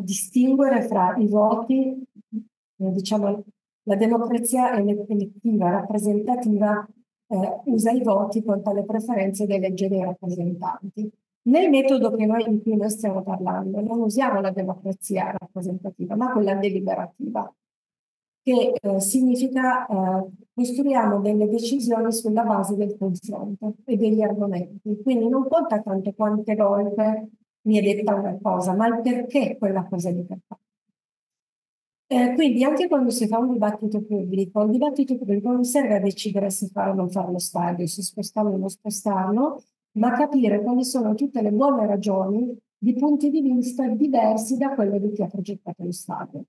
distinguere fra i voti, diciamo la democrazia elettiva, rappresentativa, eh, usa i voti, conta le preferenze dei leggeri rappresentanti. Nel metodo che noi, in cui noi stiamo parlando, non usiamo la democrazia rappresentativa, ma quella deliberativa, che eh, significa eh, costruiamo delle decisioni sulla base del confronto e degli argomenti. Quindi non conta tanto quante volte mi è detta una cosa, ma il perché quella cosa di per fatto. Eh, quindi anche quando si fa un dibattito pubblico, il dibattito pubblico non serve a decidere se fare o non fare lo stadio, se spostarlo o non spostarlo, ma capire quali sono tutte le buone ragioni di punti di vista diversi da quello di chi ha progettato lo stadio.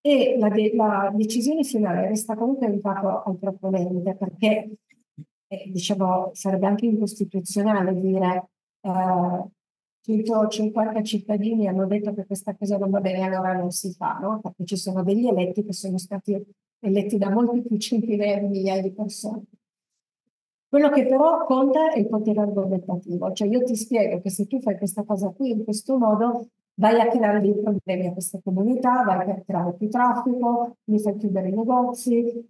E la, de- la decisione finale resta comunque in capo al proponente, perché eh, diciamo, sarebbe anche incostituzionale dire eh, centocinquanta cittadini hanno detto che questa cosa non va bene, allora non si fa, no? Perché ci sono degli eletti che sono stati eletti da molti più centinaia di migliaia di persone. Quello che però conta è il potere argomentativo, cioè io ti spiego che se tu fai questa cosa qui in questo modo vai a creare dei problemi a questa comunità, vai a creare più traffico, mi fai chiudere i negozi, eh,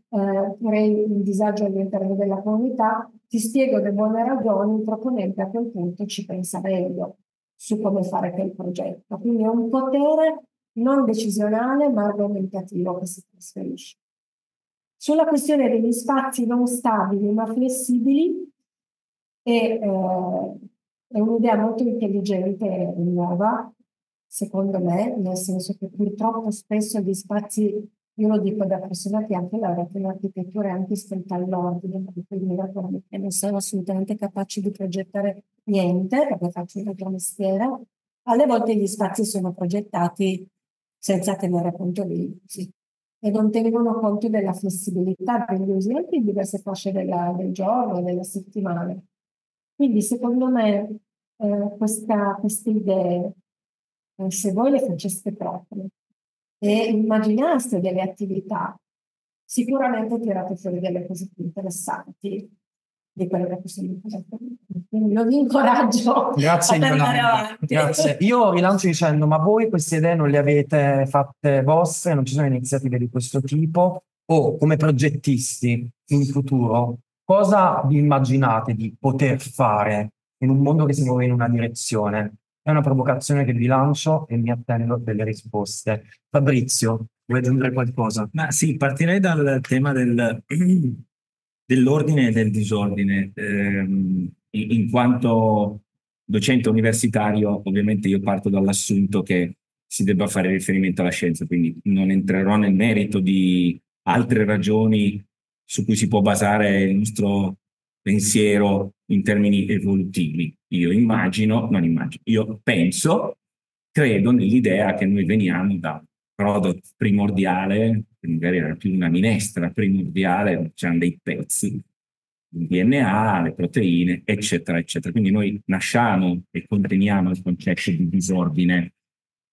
crei un disagio all'interno della comunità, ti spiego le buone ragioni, il proponente a quel punto ci pensa meglio su come fare quel progetto. Quindi è un potere non decisionale ma argomentativo che si trasferisce. Sulla questione degli spazi non stabili ma flessibili è, eh, è un'idea molto intelligente e nuova, secondo me, nel senso che purtroppo spesso gli spazi, io lo dico da persona che anche la rete in architettura è anche iscritta all'ordine, di cui mi raccomando, che non sono assolutamente capace di progettare niente, perché faccio un altro mestiere, alle volte gli spazi sono progettati senza tenere conto di sì. E non tengono conto della flessibilità degli usi anche in diverse fasce della, del giorno, della settimana. Quindi secondo me eh, questa, queste idee, eh, se voi le faceste proprie e immaginaste delle attività, sicuramente tirate fuori delle cose più interessanti di quelle che possiamo fare. Quindi lo vi incoraggio. Grazie, ad andare avanti. Grazie. Io rilancio dicendo, ma voi queste idee non le avete fatte vostre? Non ci sono iniziative di questo tipo? O come progettisti in futuro, cosa vi immaginate di poter fare in un mondo che si muove in una direzione? È una provocazione che vi lancio e mi attendo delle risposte. Fabrizio, vuoi aggiungere qualcosa? Ma sì, partirei dal tema del dell'ordine e del disordine. Ehm, in quanto docente universitario, ovviamente io parto dall'assunto che si debba fare riferimento alla scienza, quindi non entrerò nel merito di altre ragioni su cui si può basare il nostro pensiero in termini evolutivi. Io immagino, non immagino, io penso, credo nell'idea che noi veniamo da un prodotto primordiale, che magari era più una minestra primordiale, c'erano dei pezzi, il D N A, le proteine, eccetera, eccetera. Quindi noi nasciamo e conteniamo il concetto di disordine,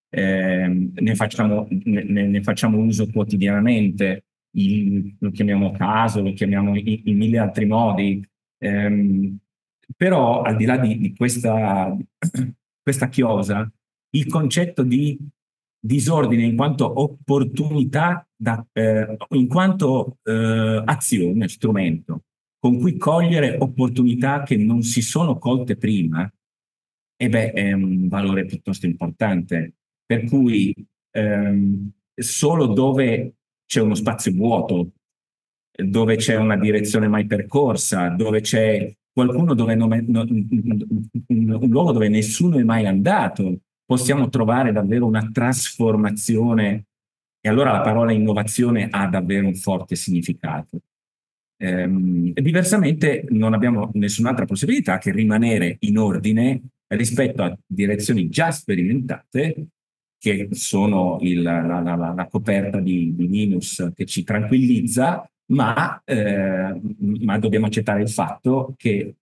eh, ne, facciamo, ne, ne facciamo uso quotidianamente, il, lo chiamiamo caso, lo chiamiamo in, in mille altri modi, eh, però al di là di, di questa, questa chiosa, il concetto di disordine in quanto opportunità, da, eh, in quanto eh, azione, strumento, con cui cogliere opportunità che non si sono colte prima, e beh, è un valore piuttosto importante. Per cui ehm, solo dove c'è uno spazio vuoto, dove c'è una direzione mai percorsa, dove c'è qualcuno dove non è, no, un luogo dove nessuno è mai andato, possiamo trovare davvero una trasformazione. E allora la parola innovazione ha davvero un forte significato. Ehm, diversamente non abbiamo nessun'altra possibilità che rimanere in ordine rispetto a direzioni già sperimentate, che sono il, la, la, la, la coperta di, di Linus che ci tranquillizza, ma, eh, ma dobbiamo accettare il fatto che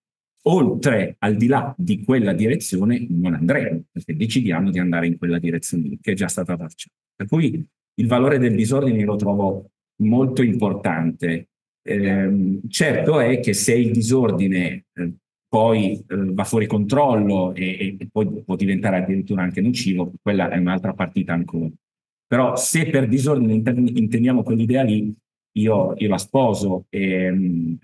oltre, al di là di quella direzione non andremo, perché decidiamo di andare in quella direzione lì, che è già stata tracciata. Per cui il valore del disordine lo trovo molto importante. Eh, certo è che se il disordine eh, poi eh, va fuori controllo e, e poi può diventare addirittura anche nocivo, quella è un'altra partita ancora. Però se per disordine intendiamo quell'idea lì, io, io la sposo e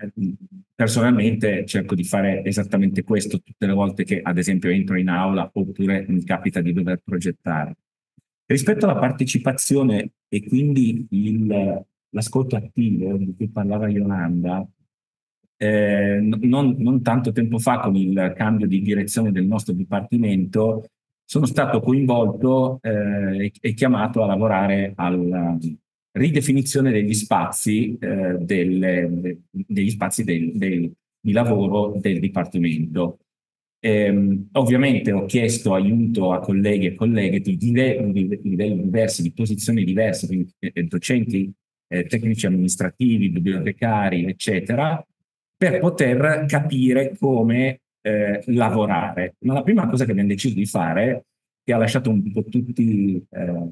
personalmente cerco di fare esattamente questo tutte le volte che ad esempio entro in aula oppure mi capita di dover progettare. Rispetto alla partecipazione e quindi il... l'ascolto attivo di cui parlava Iolanda, eh, non, non tanto tempo fa, con il cambio di direzione del nostro dipartimento, sono stato coinvolto eh, e chiamato a lavorare alla ridefinizione degli spazi, eh, delle, de, degli spazi del, del, di lavoro del dipartimento. Eh, ovviamente ho chiesto aiuto a colleghi e colleghe di livelli diversi, di posizioni diverse, quindi docenti, Eh, tecnici amministrativi, bibliotecari, eccetera, per poter capire come eh, lavorare. Ma la prima cosa che abbiamo deciso di fare, che ha lasciato un po' tutti eh,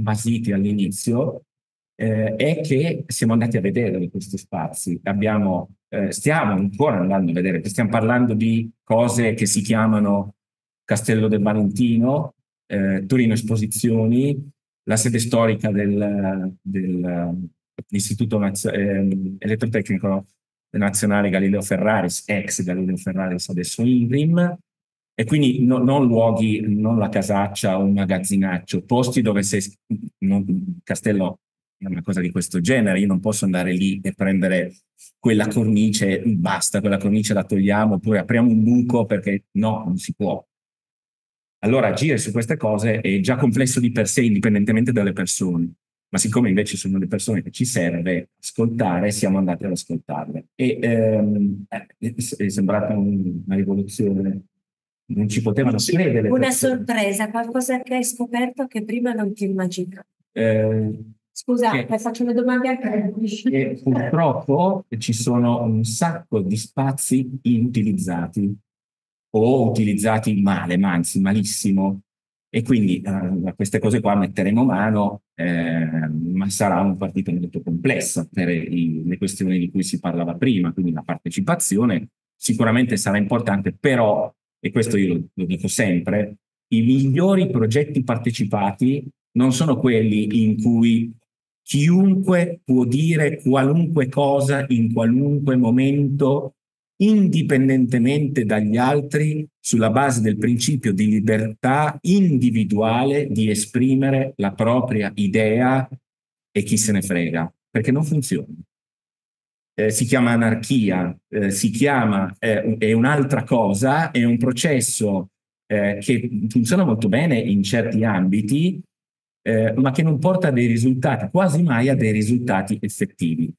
basiti all'inizio, eh, è che siamo andati a vedere questi spazi. Abbiamo, eh, stiamo ancora andando a vedere, stiamo parlando di cose che si chiamano Castello del Valentino, eh, Torino Esposizioni, la sede storica del, dell'Istituto Nazio- eh, Elettrotecnico Nazionale Galileo Ferraris, ex Galileo Ferraris, adesso INRIM, e quindi no, non luoghi, non la casaccia o un magazzinaccio, posti dove se non, Castello è una cosa di questo genere, io non posso andare lì e prendere quella cornice, basta, quella cornice la togliamo, oppure apriamo un buco, perché no, non si può. Allora agire su queste cose è già complesso di per sé, indipendentemente dalle persone, ma siccome invece sono le persone che ci serve ascoltare, siamo andati ad ascoltarle. E ehm, è sembrata un, una rivoluzione, non ci potevano sì, credere. Una persone. Sorpresa, qualcosa che hai scoperto che prima non ti immaginavo. Eh, Scusate, che, faccio una domanda anche a te. Purtroppo ci sono un sacco di spazi inutilizzati, o utilizzati male, ma anzi malissimo, e quindi uh, a queste cose qua metteremo mano, eh, ma sarà una partita molto complessa per i, le questioni di cui si parlava prima, quindi la partecipazione sicuramente sarà importante, però, e questo io lo, lo dico sempre, i migliori progetti partecipati non sono quelli in cui chiunque può dire qualunque cosa in qualunque momento, indipendentemente dagli altri, sulla base del principio di libertà individuale di esprimere la propria idea e chi se ne frega, perché non funziona. eh, si chiama anarchia, eh, si chiama, eh, è un'altra cosa, è un processo eh, che funziona molto bene in certi ambiti, eh, ma che non porta a dei risultati, quasi mai a dei risultati effettivi.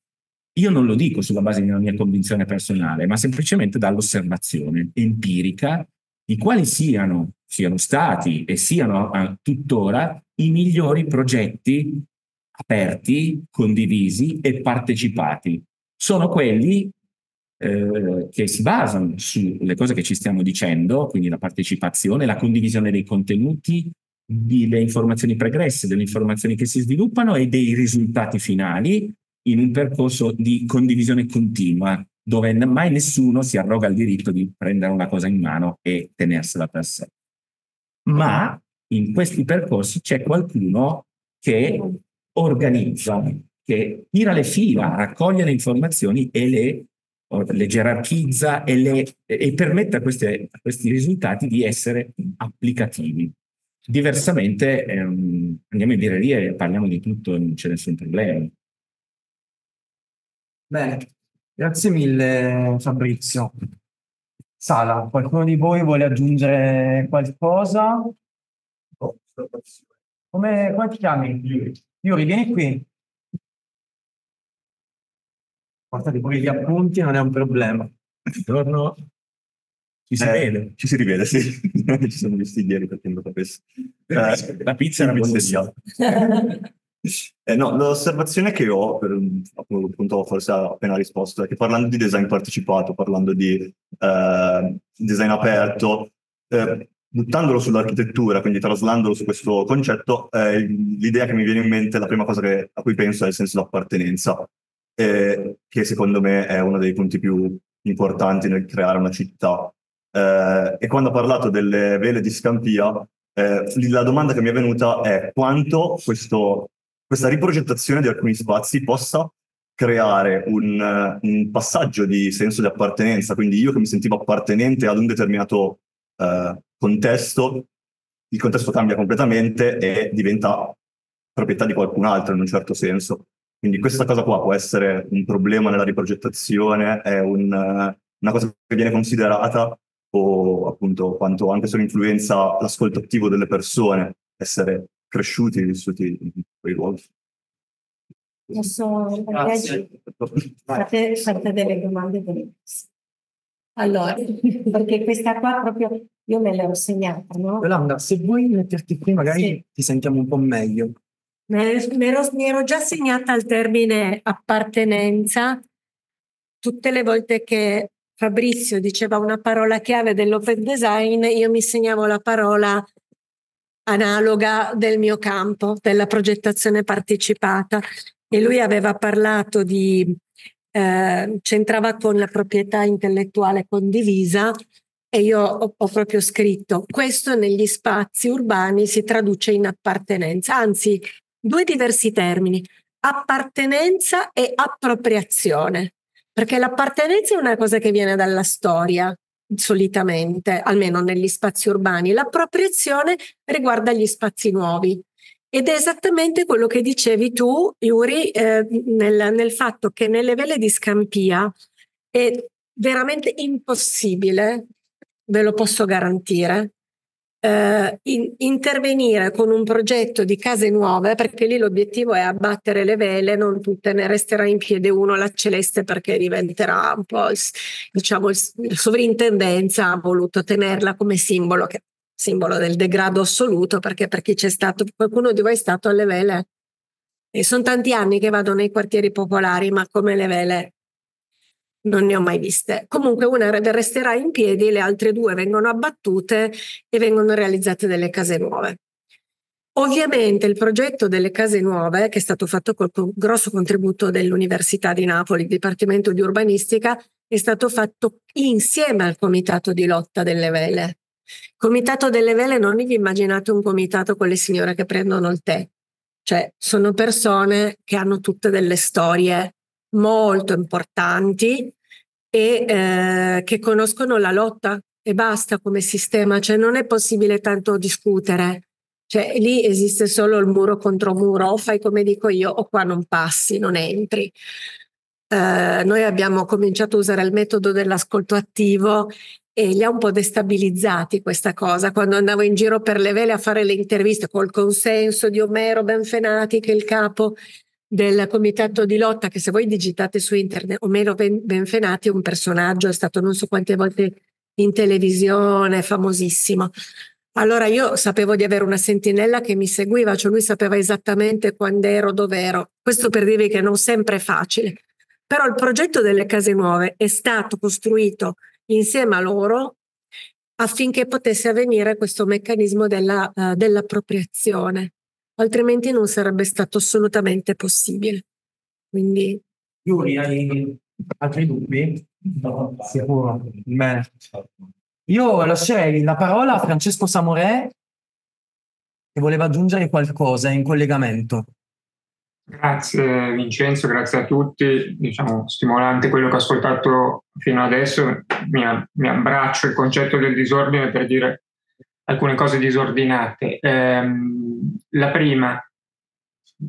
Io non lo dico sulla base della mia convinzione personale, ma semplicemente dall'osservazione empirica di quali siano, siano stati e siano eh, tuttora i migliori progetti aperti, condivisi e partecipati. Sono quelli eh, che si basano sulle cose che ci stiamo dicendo, quindi la partecipazione, la condivisione dei contenuti, delle informazioni pregresse, delle informazioni che si sviluppano e dei risultati finali in un percorso di condivisione continua, dove mai nessuno si arroga il diritto di prendere una cosa in mano e tenersela per sé. Ma in questi percorsi c'è qualcuno che organizza, che tira le fila, raccoglie le informazioni e le, le gerarchizza e, le, e permette a, queste, a questi risultati di essere applicativi. Diversamente ehm, andiamo in birreria e parliamo di tutto e non c'è nessun problema. Bene, grazie mille Fabrizio. Sala, qualcuno di voi vuole aggiungere qualcosa? Come, come ti chiami? Yuri. Yuri, vieni qui. Portati poi gli appunti, non è un problema. Buongiorno. Ci si eh, vede? Ci si rivede, sì. Ci sono visti ieri perché non lo penso. Eh, la pizza era buonissima. Eh, no, l'osservazione che ho, per, appunto, forse ho appena risposto, è che parlando di design partecipato, parlando di eh, design aperto, eh, buttandolo sull'architettura, quindi traslandolo su questo concetto, eh, l'idea che mi viene in mente, la prima cosa che, a cui penso, è il senso di appartenenza, eh, che secondo me è uno dei punti più importanti nel creare una città. Eh, e quando ho parlato delle vele di Scampia, eh, la domanda che mi è venuta è quanto questo... questa riprogettazione di alcuni spazi possa creare un, un passaggio di senso di appartenenza. Quindi io che mi sentivo appartenente ad un determinato eh, contesto, il contesto cambia completamente e diventa proprietà di qualcun altro in un certo senso. Quindi questa cosa qua può essere un problema nella riprogettazione, è un, una cosa che viene considerata, o appunto quanto anche sull'influenza l'ascolto attivo delle persone, essere cresciuti, vissuti in quei luoghi. Posso fate, fate delle domande diverse. Allora, perché questa qua proprio io me l'ho segnata, no? Iolanda, se vuoi metterti qui magari sì, ti sentiamo un po' meglio. Me, me ero, mi ero già segnata al termine appartenenza tutte le volte che Fabrizio diceva una parola chiave dell'open design, io mi segnavo la parola analoga del mio campo, della progettazione partecipata, e lui aveva parlato di eh, c'entrava con la proprietà intellettuale condivisa, e io ho, ho proprio scritto questo negli spazi urbani si traduce in appartenenza, anzi due diversi termini, appartenenza e appropriazione, perché l'appartenenza è una cosa che viene dalla storia solitamente, almeno negli spazi urbani. L'appropriazione riguarda gli spazi nuovi, ed è esattamente quello che dicevi tu, Yuri, eh, nel, nel fatto che nelle vele di Scampia è veramente impossibile, ve lo posso garantire, eh, in, intervenire con un progetto di case nuove, perché lì l'obiettivo è abbattere le vele, non tutte, ne resterà in piedi uno, la celeste, perché diventerà un po', il, diciamo, il, la sovrintendenza ha voluto tenerla come simbolo, che, simbolo del degrado assoluto, perché per chi c'è stato, qualcuno di voi è stato alle vele? E sono tanti anni che vado nei quartieri popolari, ma come le vele non ne ho mai viste. Comunque una resterà in piedi, le altre due vengono abbattute e vengono realizzate delle case nuove. Ovviamente il progetto delle case nuove, che è stato fatto col grosso contributo dell'Università di Napoli, Dipartimento di Urbanistica, è stato fatto insieme al Comitato di Lotta delle Vele. Comitato delle Vele, non vi immaginate un comitato con le signore che prendono il tè. Cioè, sono persone che hanno tutte delle storie molto importanti e eh, che conoscono la lotta e basta come sistema, cioè non è possibile tanto discutere, cioè lì esiste solo il muro contro muro, o fai come dico io o qua non passi, non entri. eh, noi abbiamo cominciato a usare il metodo dell'ascolto attivo e li ha un po' destabilizzati questa cosa. Quando andavo in giro per le vele a fare le interviste col consenso di Omero Benfenati, che è il capo del comitato di lotta, che se voi digitate su internet Omero Benfenati è un personaggio, è stato non so quante volte in televisione, famosissimo. Allora io sapevo di avere una sentinella che mi seguiva, cioè lui sapeva esattamente quando ero, dove ero. Questo per dirvi che non sempre è facile. Però il progetto delle case nuove è stato costruito insieme a loro affinché potesse avvenire questo meccanismo della, uh, dell'appropriazione, altrimenti non sarebbe stato assolutamente possibile. Quindi... Yuri, hai altri dubbi? No, sicuro. Bene. Io lascerei la parola a Francesco Samorè, che voleva aggiungere qualcosa in collegamento. Grazie Vincenzo, grazie a tutti. Diciamo, stimolante quello che ho ascoltato fino adesso. Mi, mi abbraccio il concetto del disordine per dire alcune cose disordinate. Ehm, la prima,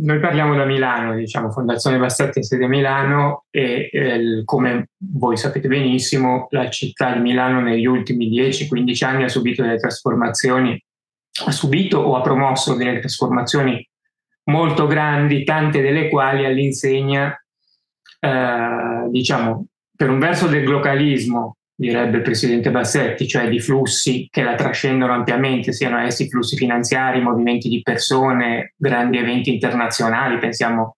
noi parliamo da Milano, diciamo, Fondazione Bassetti in sede a Milano e eh, come voi sapete benissimo la città di Milano negli ultimi dieci quindici anni ha subito delle trasformazioni, ha subito o ha promosso delle trasformazioni molto grandi, tante delle quali all'insegna, eh, diciamo, per un verso del localismo, direbbe il presidente Bassetti, cioè di flussi che la trascendono ampiamente, siano essi flussi finanziari, movimenti di persone, grandi eventi internazionali, pensiamo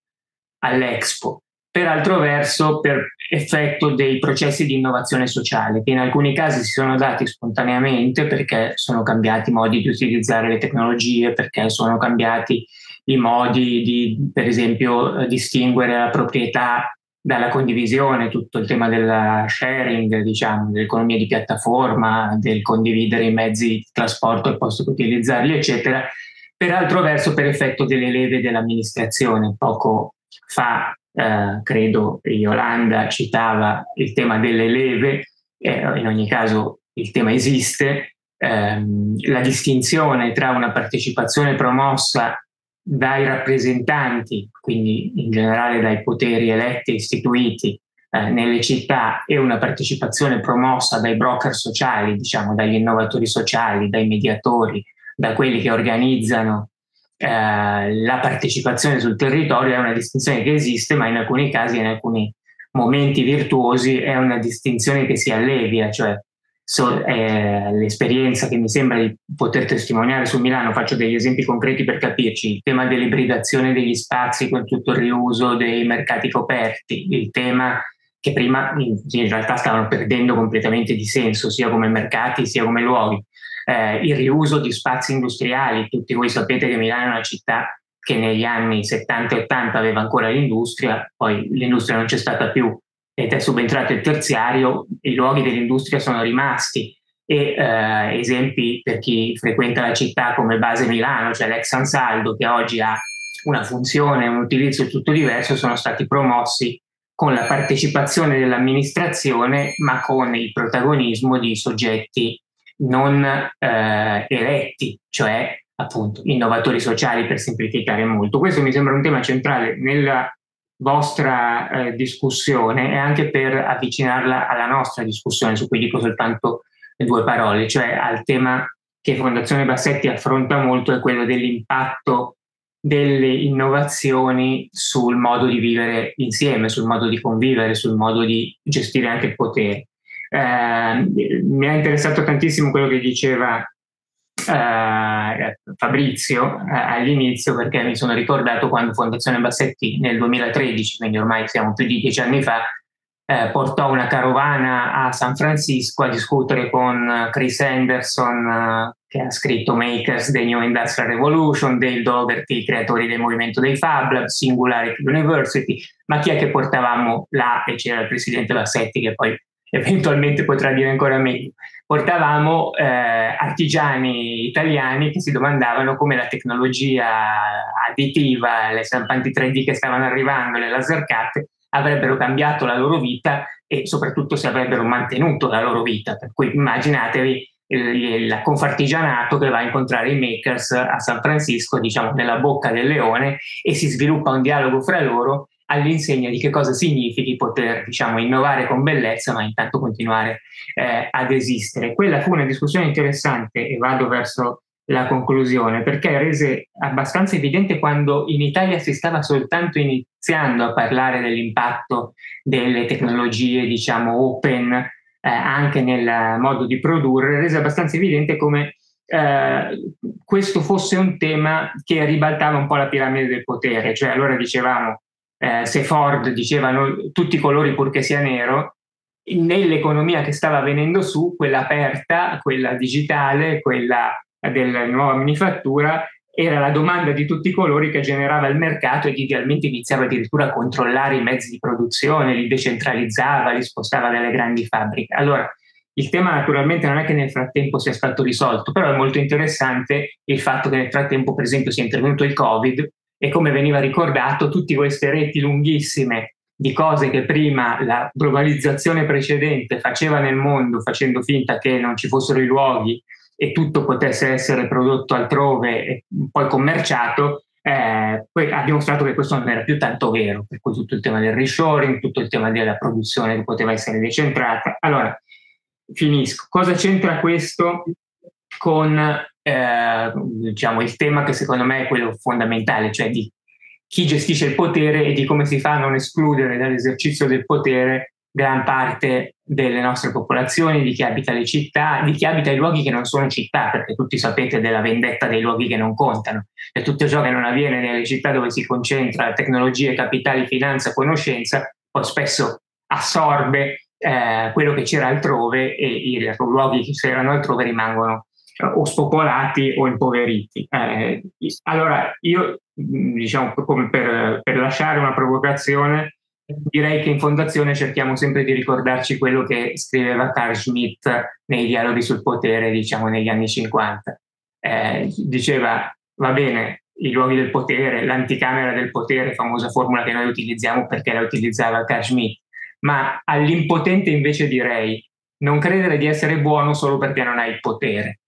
all'Expo. Per altro verso, per effetto dei processi di innovazione sociale, che in alcuni casi si sono dati spontaneamente perché sono cambiati i modi di utilizzare le tecnologie, perché sono cambiati i modi di, per esempio, distinguere la proprietà dalla condivisione, tutto il tema della sharing, diciamo, dell'economia di piattaforma, del condividere i mezzi di trasporto al posto che utilizzarli, eccetera. Per altro verso, per effetto delle leve dell'amministrazione. Poco fa, eh, credo, Iolanda citava il tema delle leve, eh, in ogni caso il tema esiste, ehm, la distinzione tra una partecipazione promossa dai rappresentanti, quindi in generale dai poteri eletti e istituiti eh, nelle città, e una partecipazione promossa dai broker sociali, diciamo, dagli innovatori sociali, dai mediatori, da quelli che organizzano eh, la partecipazione sul territorio, è una distinzione che esiste, ma in alcuni casi, in alcuni momenti virtuosi, è una distinzione che si allevia, cioè So, eh, l'esperienza che mi sembra di poter testimoniare su Milano, faccio degli esempi concreti per capirci, il tema dell'ibridazione degli spazi con tutto il riuso dei mercati coperti, il tema che prima in, in realtà stavano perdendo completamente di senso sia come mercati sia come luoghi, eh, il riuso di spazi industriali. Tutti voi sapete che Milano è una città che negli anni settanta e ottanta aveva ancora l'industria, poi l'industria non c'è stata più ed è subentrato il terziario, i luoghi dell'industria sono rimasti e eh, esempi per chi frequenta la città come Base Milano, cioè l'ex San Saldo, che oggi ha una funzione, un utilizzo tutto diverso, sono stati promossi con la partecipazione dell'amministrazione ma con il protagonismo di soggetti non eh, eletti, cioè appunto innovatori sociali, per semplificare molto. Questo mi sembra un tema centrale nella vostra eh, discussione e anche per avvicinarla alla nostra discussione, su cui dico soltanto due parole, cioè al tema che Fondazione Bassetti affronta molto, è quello dell'impatto delle innovazioni sul modo di vivere insieme, sul modo di convivere, sul modo di gestire anche il potere. Eh, mi ha interessato tantissimo quello che diceva Uh, Fabrizio uh, all'inizio, perché mi sono ricordato quando Fondazione Bassetti nel duemilatredici, quindi ormai siamo più di dieci anni fa, uh, portò una carovana a San Francisco a discutere con Chris Anderson, uh, che ha scritto Makers, The New Industrial Revolution, Dale Dougherty, creatori del movimento dei Fab Lab, Singularity University, ma chi è che portavamo là? E c'era il presidente Bassetti, che poi eventualmente potrà dire ancora meglio. Portavamo eh, artigiani italiani che si domandavano come la tecnologia additiva, le stampanti tre D che stavano arrivando, le laser cut, avrebbero cambiato la loro vita e soprattutto se avrebbero mantenuto la loro vita. Per cui immaginatevi il confartigianato che va a incontrare i makers a San Francisco, diciamo nella bocca del leone, e si sviluppa un dialogo fra loro all'insegna di che cosa significhi poter, diciamo, innovare con bellezza, ma intanto continuare eh, ad esistere. Quella fu una discussione interessante, e vado verso la conclusione, perché rese abbastanza evidente quando in Italia si stava soltanto iniziando a parlare dell'impatto delle tecnologie, diciamo, open, eh, anche nel modo di produrre, rese abbastanza evidente come eh, questo fosse un tema che ribaltava un po' la piramide del potere. Cioè, allora dicevamo, Eh, se Ford diceva noi, tutti i colori purché sia nero, nell'economia che stava venendo su, quella aperta, quella digitale, quella della nuova manifattura, era la domanda di tutti i colori che generava il mercato e che idealmente iniziava addirittura a controllare i mezzi di produzione, li decentralizzava, li spostava dalle grandi fabbriche. Allora, il tema naturalmente non è che nel frattempo sia stato risolto, però è molto interessante il fatto che nel frattempo, per esempio, sia intervenuto il Covid, e come veniva ricordato, tutte queste reti lunghissime di cose che prima la globalizzazione precedente faceva nel mondo, facendo finta che non ci fossero i luoghi e tutto potesse essere prodotto altrove e poi commerciato, eh, poi ha dimostrato che questo non era più tanto vero, per cui tutto il tema del reshoring, tutto il tema della produzione che poteva essere decentrata. Allora, finisco. Cosa c'entra questo con... Eh, diciamo il tema che secondo me è quello fondamentale, cioè di chi gestisce il potere e di come si fa a non escludere dall'esercizio del potere gran parte delle nostre popolazioni, di chi abita le città, di chi abita i luoghi che non sono città, perché tutti sapete della vendetta dei luoghi che non contano, e tutto ciò che non avviene nelle città dove si concentra tecnologie, capitali, finanza, conoscenza, poi spesso assorbe eh, quello che c'era altrove, e i luoghi che c'erano altrove rimangono o spopolati o impoveriti. Eh, allora io, diciamo, come per, per lasciare una provocazione, direi che in Fondazione cerchiamo sempre di ricordarci quello che scriveva Carl Schmitt nei dialoghi sul potere, diciamo, negli anni cinquanta. Eh, diceva, va bene, i luoghi del potere, l'anticamera del potere, famosa formula che noi utilizziamo perché la utilizzava Carl Schmitt, ma all'impotente invece direi, non credere di essere buono solo perché non hai il potere.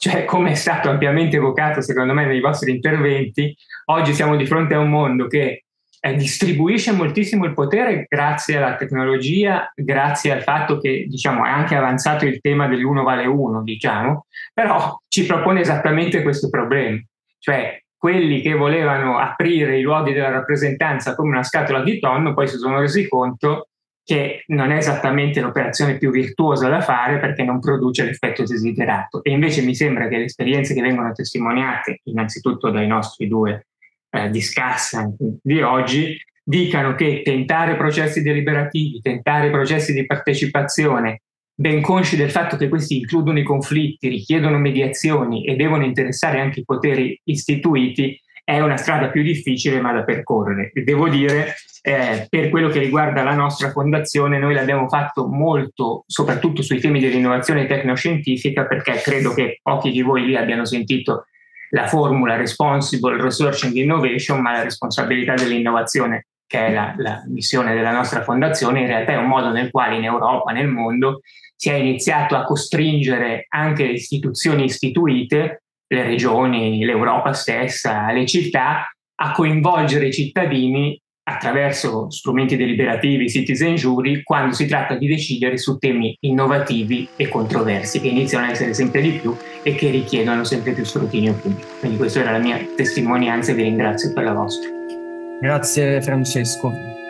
Cioè, come è stato ampiamente evocato secondo me nei vostri interventi, oggi siamo di fronte a un mondo che eh, distribuisce moltissimo il potere grazie alla tecnologia, grazie al fatto che, diciamo, è anche avanzato il tema dell'uno vale uno, diciamo, però ci propone esattamente questo problema. Cioè, quelli che volevano aprire i luoghi della rappresentanza come una scatola di tonno poi si sono resi conto che non è esattamente l'operazione più virtuosa da fare perché non produce l'effetto desiderato. E invece mi sembra che le esperienze che vengono testimoniate, innanzitutto dai nostri due eh, discassa di oggi, dicano che tentare processi deliberativi, tentare processi di partecipazione, ben consci del fatto che questi includono i conflitti, richiedono mediazioni e devono interessare anche i poteri istituiti, è una strada più difficile ma da percorrere. Devo dire, eh, per quello che riguarda la nostra fondazione, noi l'abbiamo fatto molto, soprattutto sui temi dell'innovazione tecnoscientifica, perché credo che pochi di voi lì abbiano sentito la formula Responsible Research and Innovation, ma la responsabilità dell'innovazione, che è la, la missione della nostra fondazione, in realtà è un modo nel quale in Europa, nel mondo, si è iniziato a costringere anche le istituzioni istituite, le regioni, l'Europa stessa, le città, a coinvolgere i cittadini attraverso strumenti deliberativi, citizen jury, quando si tratta di decidere su temi innovativi e controversi, che iniziano a essere sempre di più e che richiedono sempre più scrutinio pubblico. Quindi questa era la mia testimonianza e vi ringrazio per la vostra. Grazie Francesco.